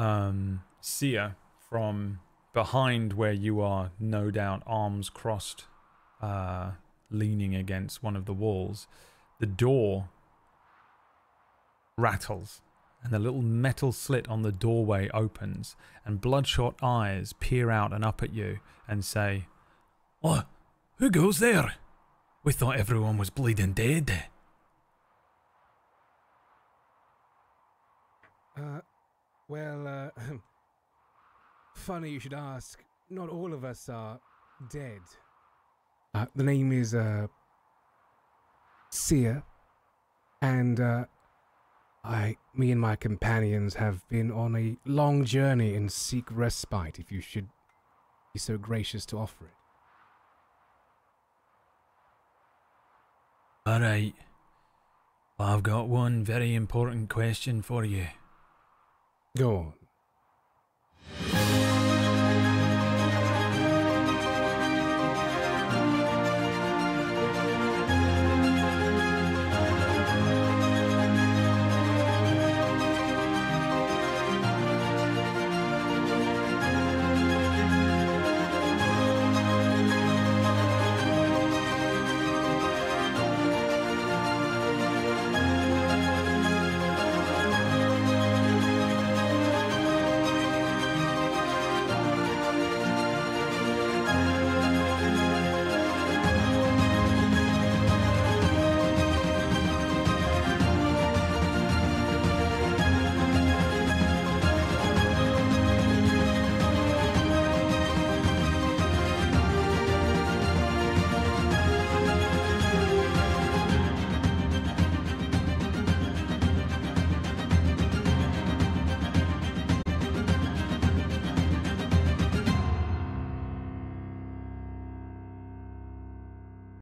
Um, Sia, from behind where you are, no doubt arms crossed, uh, leaning against one of the walls, the door rattles and the little metal slit on the doorway opens, and bloodshot eyes peer out and up at you and say, "Oh, who goes there? We thought everyone was bleeding dead." Uh, well, uh, funny you should ask. Not all of us are dead. Uh, the name is, uh, Seer, and, uh, I, me and my companions have been on a long journey and seek respite. If you should, be so gracious to offer it. All right. Well, I've got one very important question for you. Go on.